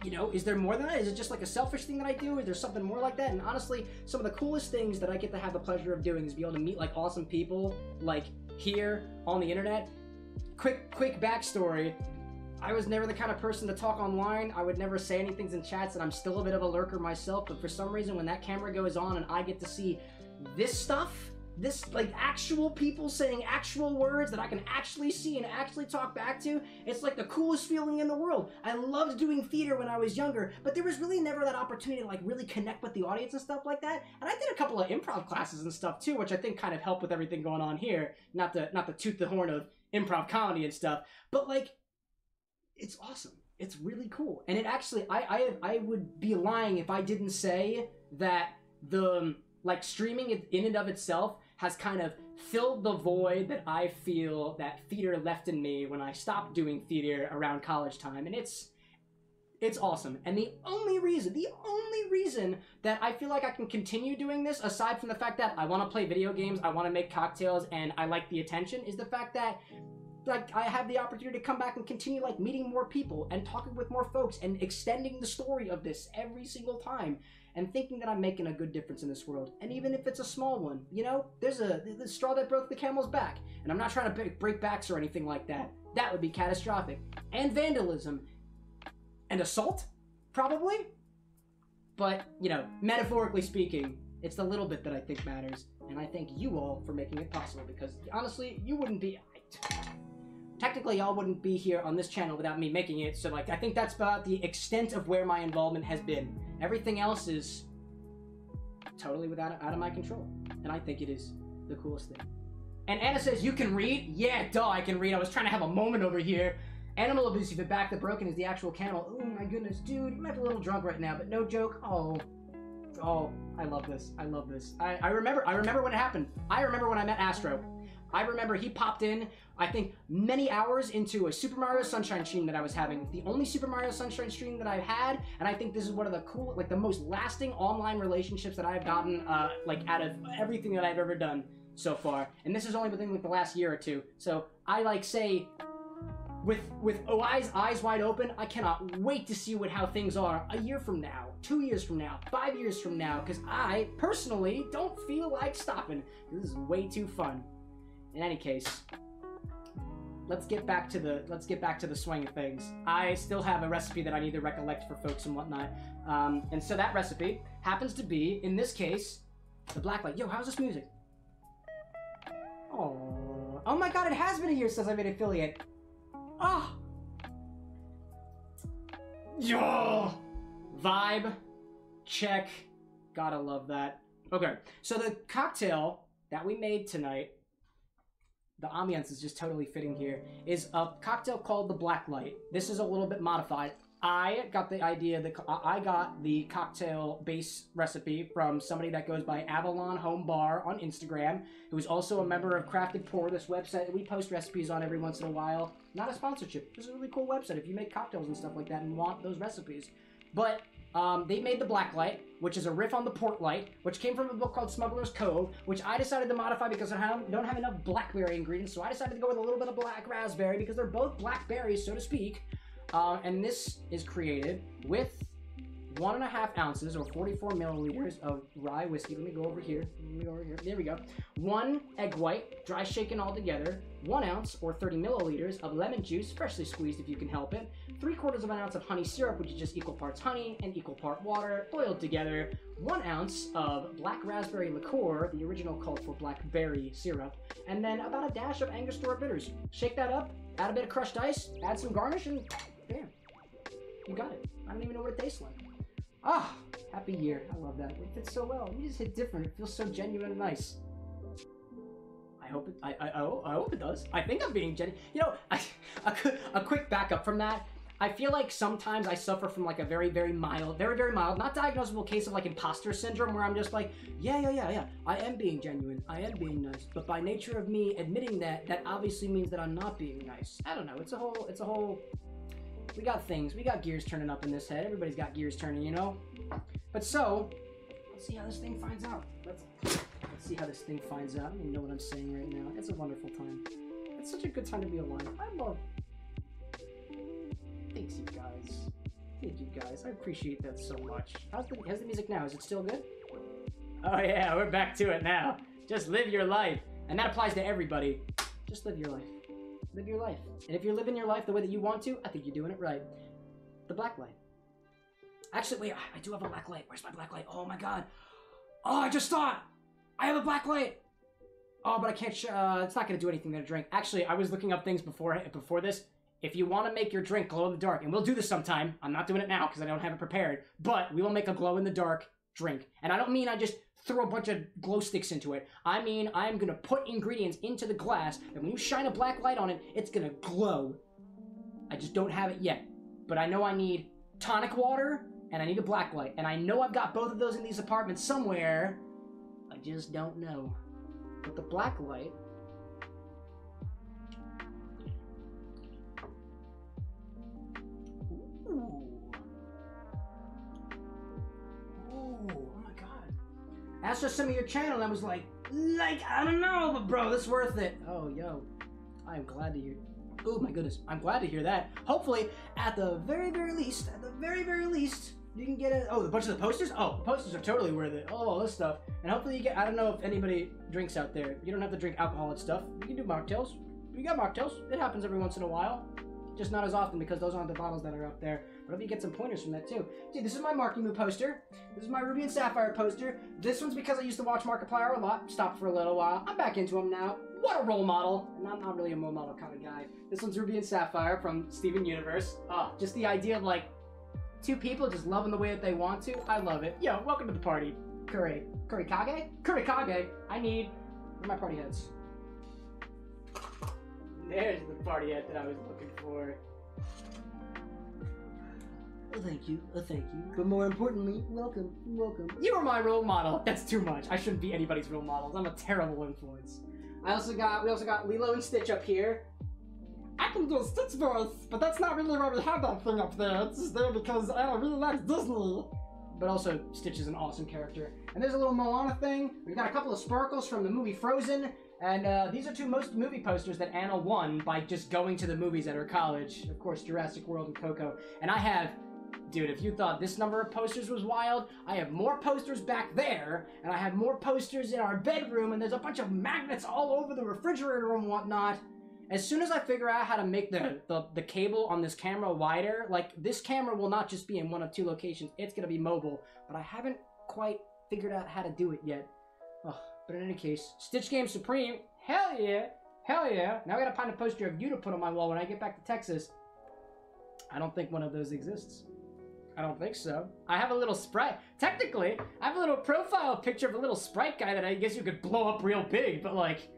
you know, is there more than that? Is it just like a selfish thing that I do? Is there something more like that? And honestly, some of the coolest things that I get to have the pleasure of doing is be able to meet like awesome people, like here on the internet. Quick, quick backstory. I was never the kind of person to talk online. I would never say anything in chats, and I'm still a bit of a lurker myself, but for some reason, when that camera goes on and I get to see this stuff, this, like, actual people saying actual words that I can actually see and actually talk back to, it's like the coolest feeling in the world. I loved doing theater when I was younger, but there was really never that opportunity to, like, really connect with the audience and stuff like that. And I did a couple of improv classes and stuff, too, which I think kind of helped with everything going on here. Not to, not to toot the horn of improv comedy and stuff, but, like, it's awesome. It's really cool. And it actually, I, I I would be lying if I didn't say that the, like, streaming in and of itself has kind of filled the void that I feel that theater left in me when I stopped doing theater around college time. And it's, It's awesome. And the only reason, the only reason that I feel like I can continue doing this, aside from the fact that I want to play video games, I want to make cocktails, and I like the attention, is the fact that like I have the opportunity to come back and continue like meeting more people and talking with more folks and extending the story of this every single time and thinking that I'm making a good difference in this world. And even if it's a small one, you know, there's a the straw that broke the camel's back, and I'm not trying to break backs or anything like that. That would be catastrophic. And vandalism and assault, probably. But, you know, metaphorically speaking, it's the little bit that I think matters. And I thank you all for making it possible, because honestly, you wouldn't be... Technically, y'all wouldn't be here on this channel without me making it, so like I think that's about the extent of where my involvement has been. Everything else is totally without out of my control, and I think it is the coolest thing. And Anna says, you can read? Yeah, duh, I can read. I was trying to have a moment over here. Animal abuse, you've back the broken is the actual camel. Oh my goodness, dude, you might be a little drunk right now, but no joke. Oh, oh, I love this. I love this. I, I remember. I remember when it happened. I remember when I met Astro. I remember he popped in, I think, many hours into a Super Mario Sunshine stream that I was having. The only Super Mario Sunshine stream that I've had, and I think this is one of the cool, like the most lasting online relationships that I've gotten, uh, like out of everything that I've ever done so far. And this is only within like the last year or two. So I like say, with with eyes eyes wide open, I cannot wait to see what how things are a year from now, two years from now, five years from now, because I personally don't feel like stopping. This is way too fun. In any case, let's get back to the let's get back to the swing of things. I still have a recipe that I need to recollect for folks and whatnot, um, and so that recipe happens to be, in this case, the blacklight. Yo, how's this music? Oh, oh my God! It has been a year since I made an affiliate. Ah, oh. Yo, vibe check. Gotta love that. Okay, so the cocktail that we made tonight. The ambiance is just totally fitting here, is a cocktail called the Black Light. This is a little bit modified. I got the idea that I got the cocktail base recipe from somebody that goes by Avalon Home Bar on Instagram, who is also a member of Crafted Pour, this website that we post recipes on every once in a while. Not a sponsorship. This is a really cool website if you make cocktails and stuff like that and want those recipes. But um, they made the Black Light, which is a riff on the Port Light, which came from a book called Smuggler's Cove, which I decided to modify because I don't have enough blackberry ingredients, so I decided to go with a little bit of black raspberry because they're both blackberries, so to speak. Uh, and this is created with one and a half ounces or forty-four milliliters of rye whiskey. Let me go over here. Let me go over here. There we go. One egg white, dry shaken all together. One ounce or thirty milliliters of lemon juice, freshly squeezed if you can help it. Three quarters of an ounce of honey syrup, which is just equal parts honey and equal part water, boiled together. One ounce of black raspberry liqueur, the original called for blackberry syrup, and then about a dash of Angostura bitters. Shake that up, add a bit of crushed ice, add some garnish, and bam, you got it. I don't even know what it tastes like. Ah, happy year. I love that. It fits so well. We just hit different. It feels so genuine and nice. I hope it, I, I, I hope it does. I think I'm being genuine. You know, I, a, a quick backup from that. I feel like sometimes I suffer from like a very, very mild, very, very mild, not diagnosable case of like imposter syndrome where I'm just like, yeah, yeah, yeah, yeah. I am being genuine. I am being nice. But by nature of me admitting that, that obviously means that I'm not being nice. I don't know. It's a whole, it's a whole... We got things. We got gears turning up in this head. Everybody's got gears turning, you know? But so, let's see how this thing finds out. Let's, let's see how this thing finds out. I don't even know what I'm saying right now. It's a wonderful time. It's such a good time to be alive. I love... Thanks, you guys. Thank you, guys. I appreciate that so much. How's the, how's the music now? Is it still good? Oh, yeah. We're back to it now. Just live your life. And that applies to everybody. Just live your life. Live your life. And if you're living your life the way that you want to, I think you're doing it right. The black light. Actually, wait, I do have a black light. Where's my black light? Oh my God. Oh, I just thought. I have a black light. Oh, but I can't, sh uh, it's not going to do anything to drink. Actually, I was looking up things before before this. If you want to make your drink glow in the dark, and we'll do this sometime. I'm not doing it now because I don't have it prepared, but we will make a glow in the dark drink. And I don't mean I just throw a bunch of glow sticks into it. I mean, I'm going to put ingredients into the glass, and when you shine a black light on it, it's going to glow. I just don't have it yet. But I know I need tonic water, and I need a black light. And I know I've got both of those in these apartments somewhere. I just don't know. But the black light... Ooh. saw some of your channel and I was like, like, I don't know, but bro, this is worth it. Oh, yo, I'm glad to hear. Oh my goodness, I'm glad to hear that. Hopefully, at the very, very least, at the very, very least, you can get it. Oh, a bunch of the posters? Oh, the posters are totally worth it. All this stuff. And hopefully you get, I don't know if anybody drinks out there. You don't have to drink alcohol and stuff. You can do mocktails. You got mocktails. It happens every once in a while. Just not as often because those aren't the bottles that are up there. But if you get some pointers from that too. Dude, this is my Marky Moo poster. This is my Ruby and Sapphire poster. This one's because I used to watch Markiplier a lot. Stopped for a little while. I'm back into him now. What a role model. And I'm not really a role model kind of guy. This one's Ruby and Sapphire from Steven Universe. Oh, just the idea of like, two people just loving the way that they want to. I love it. Yo, welcome to the party. Curry. Curry Kage? Curry Kage. I need... Where are my party heads? There's the party head that I was looking for. Oh, thank you. Oh, thank you. But more importantly, welcome. Welcome. You are my role model. That's too much. I shouldn't be anybody's role models. I'm a terrible influence. I also got... We also got Lilo and Stitch up here. I can do a Stitch voice, but that's not really why we have that thing up there. It's just there because I really like Disney. But also, Stitch is an awesome character. And there's a little Moana thing. We've got a couple of sparkles from the movie Frozen. And uh, these are two most movie posters that Anna won by just going to the movies at her college. Of course, Jurassic World and Coco. And I have... Dude, if you thought this number of posters was wild, I have more posters back there, and I have more posters in our bedroom, and there's a bunch of magnets all over the refrigerator and whatnot. As soon as I figure out how to make the, the, the cable on this camera wider, like, this camera will not just be in one of two locations. It's going to be mobile. But I haven't quite figured out how to do it yet. Oh, but in any case, Stitch Game Supreme. Hell yeah. Hell yeah. Now I got to find a poster of you to put on my wall when I get back to Texas. I don't think one of those exists. I don't think so. I have a little sprite. Technically, I have a little profile picture of a little sprite guy that I guess you could blow up real big, but like...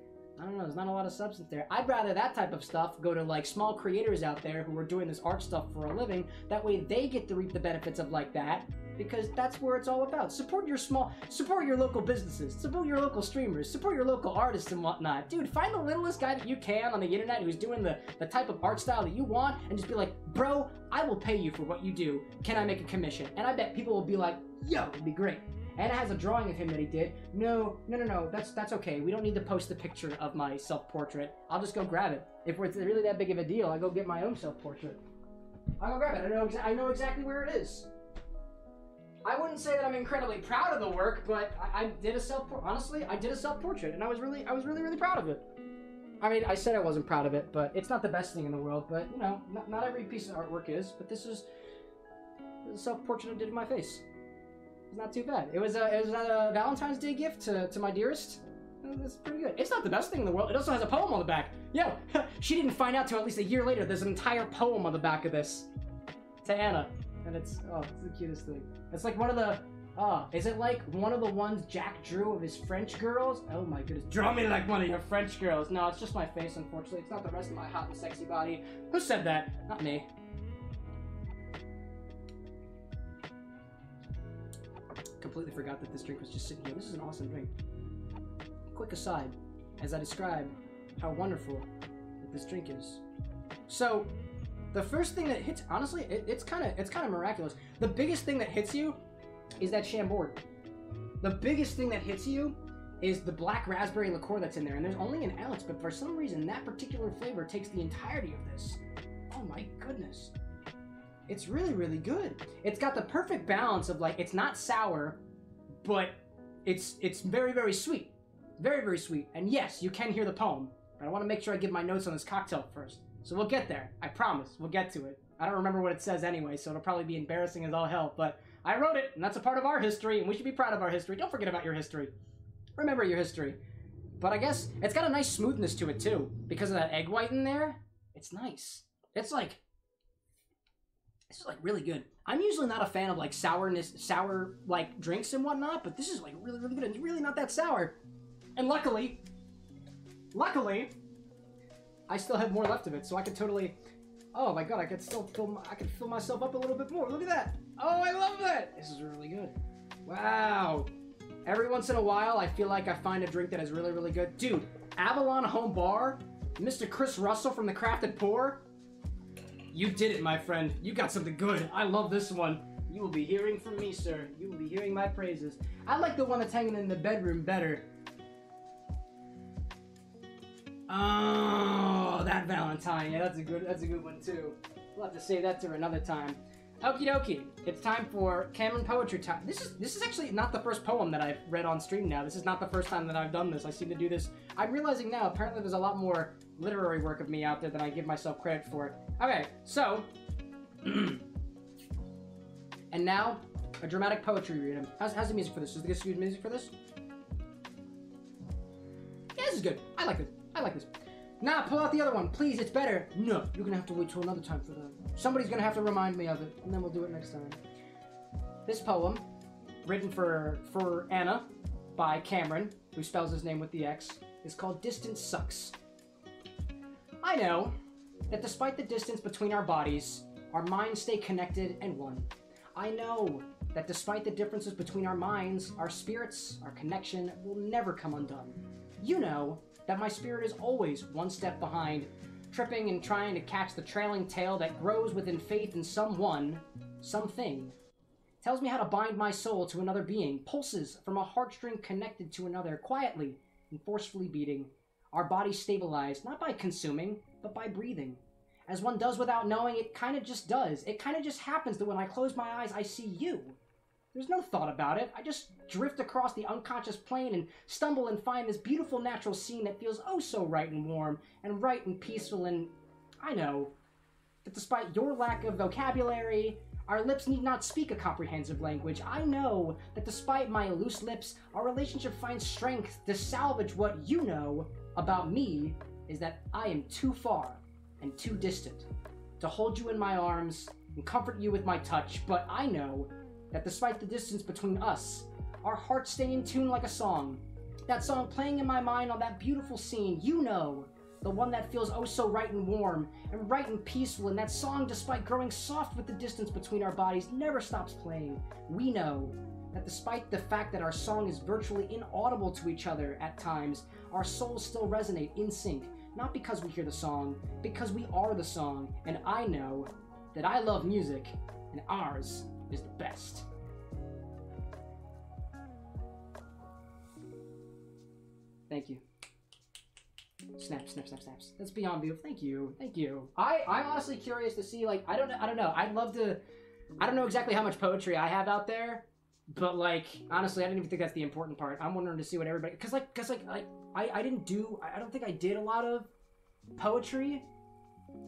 I don't know, there's not a lot of substance there. I'd rather that type of stuff go to like small creators out there who are doing this art stuff for a living. That way they get to reap the benefits of like that, because that's where it's all about. Support your small, support your local businesses, support your local streamers, support your local artists and whatnot. Dude, find the littlest guy that you can on the internet who's doing the, the type of art style that you want and just be like, bro, I will pay you for what you do. Can I make a commission? And I bet people will be like, yo, it'd be great. And it has a drawing of him that he did. No, no, no, no, that's that's okay. We don't need to post the picture of my self-portrait. I'll just go grab it. If it's really that big of a deal, I go get my own self-portrait. I'll go grab it. I know, exa I know exactly where it is. I wouldn't say that I'm incredibly proud of the work, but I, I did a self-portrait. Honestly, I did a self-portrait, and I was really, I was really, really proud of it. I mean, I said I wasn't proud of it, but it's not the best thing in the world. But, you know, not, not every piece of artwork is. But this is the self-portrait I did in my face. It's not too bad. It was a, it was a Valentine's Day gift to, to my dearest. That's pretty good. It's not the best thing in the world. It also has a poem on the back. Yo, she didn't find out till at least a year later. There's an entire poem on the back of this to Anna. And it's, oh, it's the cutest thing. It's like one of the, oh, is it like one of the ones Jack drew of his French girls? Oh my goodness. Draw me like one of your French girls. No, it's just my face, unfortunately. It's not the rest of my hot and sexy body. Who said that? Not me. Completely forgot that this drink was just sitting here. This is an awesome drink. Quick aside, as I describe how wonderful that this drink is. So, the first thing that hits, honestly, it, it's kind of it's kind of miraculous. The biggest thing that hits you is that Chambord. The biggest thing that hits you is the black raspberry liqueur that's in there, and there's only an ounce, but for some reason that particular flavor takes the entirety of this. Oh my goodness. It's really, really good. It's got the perfect balance of like, it's not sour, but it's it's very, very sweet. Very, very sweet. And yes, you can hear the poem. But I want to make sure I give my notes on this cocktail first. So we'll get there. I promise. We'll get to it. I don't remember what it says anyway, so it'll probably be embarrassing as all hell. But I wrote it, and that's a part of our history, and we should be proud of our history. Don't forget about your history. Remember your history. But I guess it's got a nice smoothness to it, too. Because of that egg white in there, it's nice. It's like... This is like really good. I'm usually not a fan of like sourness, sour like drinks and whatnot, but this is like really, really good. It's really not that sour. And luckily, luckily, I still have more left of it, so I could totally. Oh my god, I could still fill. I could fill myself up a little bit more. Look at that. Oh, I love that. This is really good. Wow. Every once in a while, I feel like I find a drink that is really, really good. Dude, Avalon Home Bar, Mister Chris Russell from the Crafted Pour. You did it, my friend. You got something good. I love this one. You will be hearing from me, sir. You will be hearing my praises. I like the one that's hanging in the bedroom better. Oh, that Valentine. Yeah, that's a good, that's a good one, too. We'll have to save that for another time. Okie dokie. It's time for Cameron Poetry Time. This is this is actually not the first poem that I've read on stream now. This is not the first time that I've done this. I seem to do this. I'm realizing now, apparently there's a lot more literary work of me out there than I give myself credit for. Okay, so... and now, a dramatic poetry reading. How's, how's the music for this? Is there good music for this? Yeah, this is good. I like this. I like this. Nah, pull out the other one, please, it's better. No, you're gonna have to wait till another time for that. Somebody's gonna have to remind me of it, and then we'll do it next time. This poem, written for, for Anna by Cameron, who spells his name with the X, is called Distance Sucks. I know that despite the distance between our bodies, our minds stay connected and one. I know that despite the differences between our minds, our spirits, our connection will never come undone. You know that my spirit is always one step behind, tripping and trying to catch the trailing tail that grows within faith in someone, something. Tells me how to bind my soul to another being, pulses from a heartstring connected to another, quietly and forcefully beating. Our body stabilized, not by consuming, but by breathing. As one does without knowing, it kind of just does. It kind of just happens that when I close my eyes, I see you. There's no thought about it. I just drift across the unconscious plane and stumble and find this beautiful natural scene that feels oh so right and warm and right and peaceful, and I know that despite your lack of vocabulary, our lips need not speak a comprehensive language. I know that despite my loose lips, our relationship finds strength to salvage what you know about me is that I am too far and too distant to hold you in my arms and comfort you with my touch, but I know that despite the distance between us, our hearts stay in tune like a song. That song playing in my mind on that beautiful scene, you know, the one that feels oh so right and warm and right and peaceful, and that song, despite growing soft with the distance between our bodies, never stops playing. We know that despite the fact that our song is virtually inaudible to each other at times, our souls still resonate in sync, not because we hear the song, because we are the song, and I know that I love music, and ours is the best. Thank you. Snap, snap, snap, snaps. That's beyond beautiful. Thank you, thank you. I, I'm honestly curious to see, like, I don't know, I don't know. I'd love to, I don't know exactly how much poetry I have out there, but like, honestly, I didn't even think that's the important part. I'm wondering to see what everybody, cause like, cause like, I, I, I didn't do, I don't think I did a lot of poetry.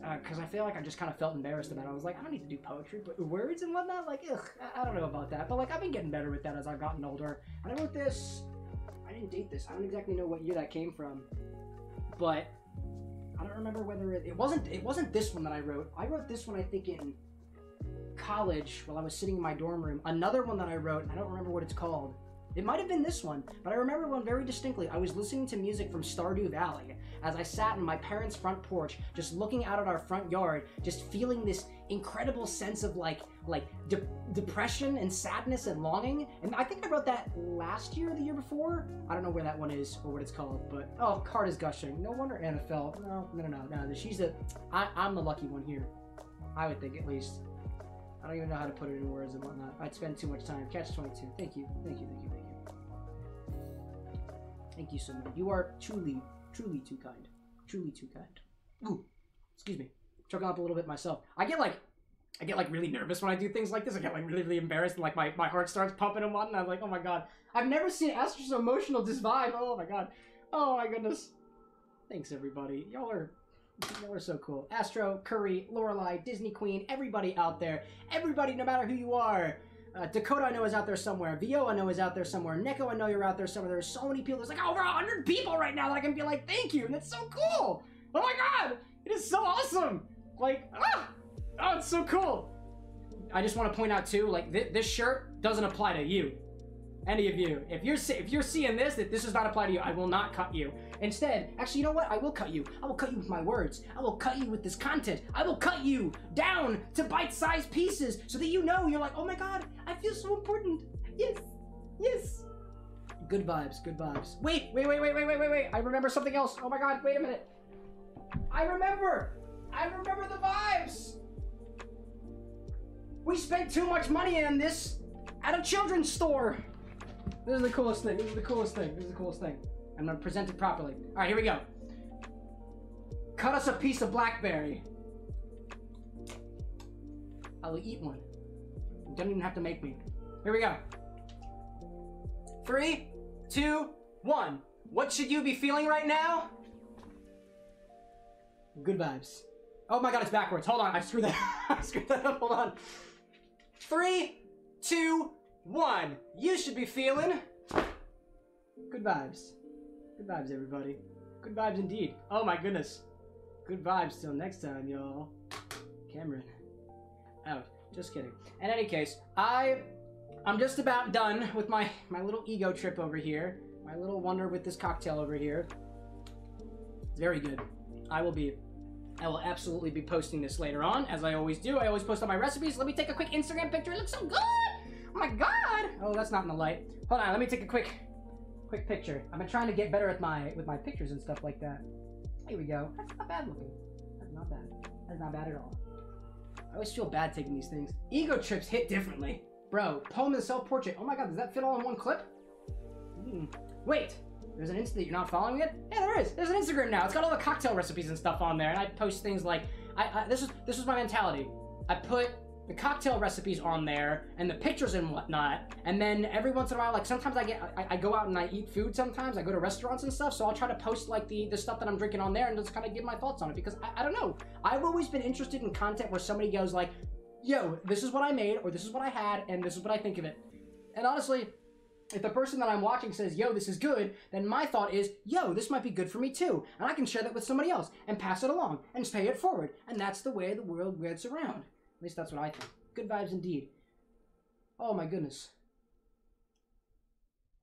Because uh, I feel like I just kind of felt embarrassed about it. I was like, I don't need to do poetry, but words and whatnot, like, ugh, I, I don't know about that. But, like, I've been getting better with that as I've gotten older. And I wrote this. I didn't date this. I don't exactly know what year that came from. But I don't remember whether it, it wasn't It wasn't this one that I wrote. I wrote this one, I think, in college while I was sitting in my dorm room. Another one that I wrote, and I don't remember what it's called. It might have been this one, but I remember one very distinctly. I was listening to music from Stardew Valley as I sat in my parents' front porch, just looking out at our front yard, just feeling this incredible sense of like like de depression and sadness and longing. And I think I wrote that last year or the year before. I don't know where that one is or what it's called, but oh, card is gushing. No wonder Anna fell. No, no, no, no, no. She's the, I, I'm the lucky one here. I would think at least. I don't even know how to put it in words and whatnot. I'd spend too much time. Catch twenty-two. Thank you, thank you, thank you, thank you. Thank you so much. You are truly, truly too kind. Truly too kind. Ooh, excuse me. Choking up a little bit myself. I get like, I get like really nervous when I do things like this. I get like really, really embarrassed, and like my, my heart starts pumping and whatnot. I'm like, oh my god. I've never seen Astra's emotional this vibe. Oh my god. Oh my goodness. Thanks everybody. Y'all are, y'all are so cool. Astro, Curry, Lorelai, Disney Queen, everybody out there. Everybody, no matter who you are. Uh, Dakota I know is out there somewhere. Vio I know is out there somewhere. Neko I know you're out there somewhere. There's so many people. There's like over a hundred people right now that I can be like, thank you. And that's so cool. Oh my god. It is so awesome. Like, ah. Oh, it's so cool. I just want to point out too, like th this shirt doesn't apply to you. Any of you. If you're if you're seeing this, that this does not apply to you, I will not cut you. Instead, actually, you know what? I will cut you. I will cut you with my words. I will cut you with this content. I will cut you down to bite-sized pieces so that you know you're like, oh my god, I feel so important. Yes, yes. Good vibes, good vibes. Wait, wait, wait, wait, wait, wait, wait, wait. I remember something else. Oh my god, wait a minute. I remember. I remember the vibes. We spent too much money on this at a children's store. This is the coolest thing. This is the coolest thing. This is the coolest thing. I'm gonna present it properly. All right, here we go. Cut us a piece of blackberry. I'll eat one. You don't even have to make me. Here we go. Three, two, one. What should you be feeling right now? Good vibes. Oh my god, it's backwards. Hold on, I screwed that up. I screwed that up. Hold on. Three, two, one. You should be feeling good vibes. Good vibes, everybody. Good vibes indeed. Oh my goodness. Good vibes till next time, y'all. Cameron. Out. Just kidding. In any case, I I'm just about done with my, my little ego trip over here. My little wonder with this cocktail over here. It's very good. I will be I will absolutely be posting this later on, as I always do. I always post all my recipes. Let me take a quick Instagram picture. It looks so good! Oh my god! Oh, that's not in the light. Hold on, let me take a quick quick picture. I've been trying to get better at my with my pictures and stuff like that. Here we go. That's not bad looking. That's not bad. That's not bad at all. I always feel bad taking these things. Ego trips hit differently. Bro, poem and self-portrait. Oh my god, does that fit all in one clip? Mm. Wait! There's an Insta that you're not following yet? Yeah, there is. There's an Instagram now. It's got all the cocktail recipes and stuff on there, and I post things like I, I this is this was my mentality. I put the cocktail recipes on there and the pictures and whatnot, and then every once in a while, like sometimes I get I, I go out and I eat food. Sometimes I go to restaurants and stuff, so I'll try to post like the the stuff that I'm drinking on there and just kind of give my thoughts on it, because I, I don't know. I've always been interested in content where somebody goes like, "Yo, this is what I made," or "This is what I had," and "This is what I think of it," and honestly. If the person that I'm watching says, yo, this is good, then my thought is, yo, this might be good for me too. And I can share that with somebody else and pass it along and pay it forward. And that's the way the world gets around. At least that's what I think. Good vibes indeed. Oh my goodness.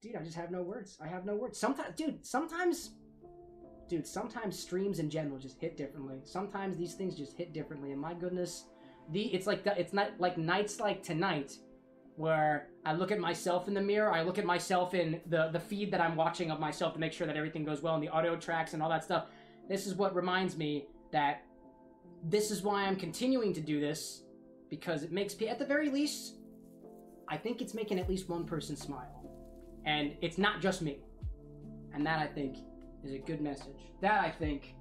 Dude, I just have no words. I have no words. Sometimes, dude, sometimes, dude, sometimes streams in general just hit differently. Sometimes these things just hit differently. And my goodness, the it's like, the, it's not like nights like tonight, where I look at myself in the mirror, I look at myself in the, the feed that I'm watching of myself to make sure that everything goes well in the audio tracks and all that stuff. This is what reminds me that this is why I'm continuing to do this, because it makes, at the very least, I think it's making at least one person smile. And it's not just me. And that, I think, is a good message. That, I think,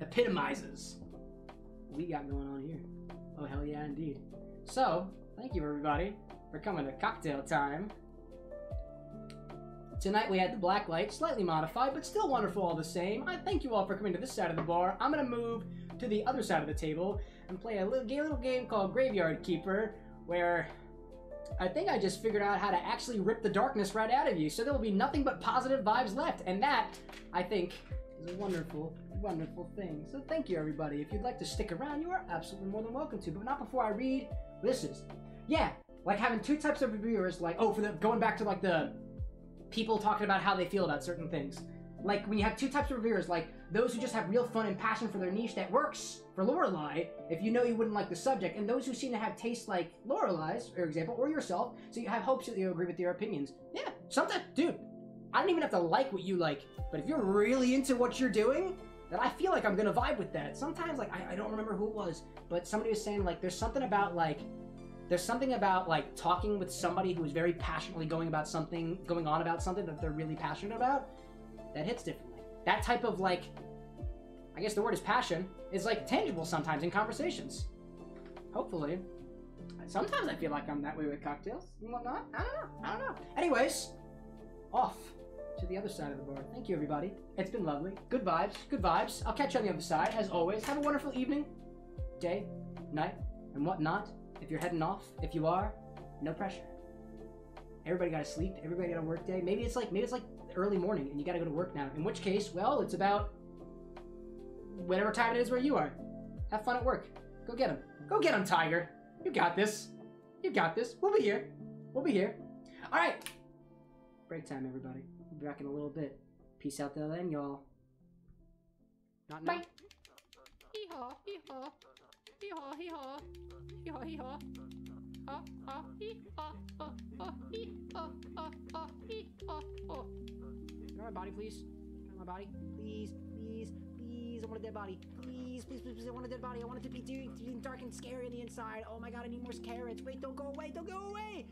epitomizes what we got going on here. Oh, hell yeah, indeed. So, thank you, everybody. We're coming to cocktail time. Tonight we had the black light, slightly modified, but still wonderful all the same. I thank you all for coming to this side of the bar. I'm gonna move to the other side of the table and play a little, a little game called Graveyard Keeper, where I think I just figured out how to actually rip the darkness right out of you, so there will be nothing but positive vibes left. And that, I think, is a wonderful, wonderful thing. So thank you, everybody. If you'd like to stick around, you are absolutely more than welcome to, but not before I read this is. Yeah. Like having two types of reviewers, like, oh, for the, going back to like the people talking about how they feel about certain things. Like when you have two types of reviewers, like those who just have real fun and passion for their niche that works for Lorelei, if you know you wouldn't like the subject, and those who seem to have tastes like Lorelei's, for example, or yourself, so you have hopes that you agree with their opinions. Yeah, sometimes, dude, I don't even have to like what you like, but if you're really into what you're doing, then I feel like I'm gonna vibe with that. Sometimes, like, I, I don't remember who it was, but somebody was saying like, there's something about like, There's something about like talking with somebody who is very passionately going about something, going on about something that they're really passionate about, that hits differently. That type of like, I guess the word is passion, is like tangible sometimes in conversations. Hopefully. Sometimes I feel like I'm that way with cocktails and whatnot. I don't know, I don't know. Anyways, off to the other side of the bar. Thank you, everybody. It's been lovely. Good vibes, good vibes. I'll catch you on the other side, as always. Have a wonderful evening, day, night, and whatnot. If you're heading off, if you are, no pressure. Everybody gotta sleep, everybody got a work day. Maybe it's like maybe it's like early morning and you gotta go to work now. In which case, well, it's about whatever time it is where you are. Have fun at work. Go get him. Go get him, Tiger. You got this. You got this. We'll be here. We'll be here. All right. Break time, everybody. We'll be back in a little bit. Peace out till then, y'all. Not now. Bye. Hee-haw, hee-haw. Hee-haw, hee-haw. Hee-haw, hee-haw. Ha, ha, hee-haw, ha, ha, hee-haw, ha, ha, hee-haw, ha. Can I have my body, please? Can I have my body? Please, please, please, I want a dead body. Please, please, please, please, I want a dead body. dead body. I want it to be doing dark and scary on the inside. Oh my god, I need more carrots. Wait, don't go away. Don't go away.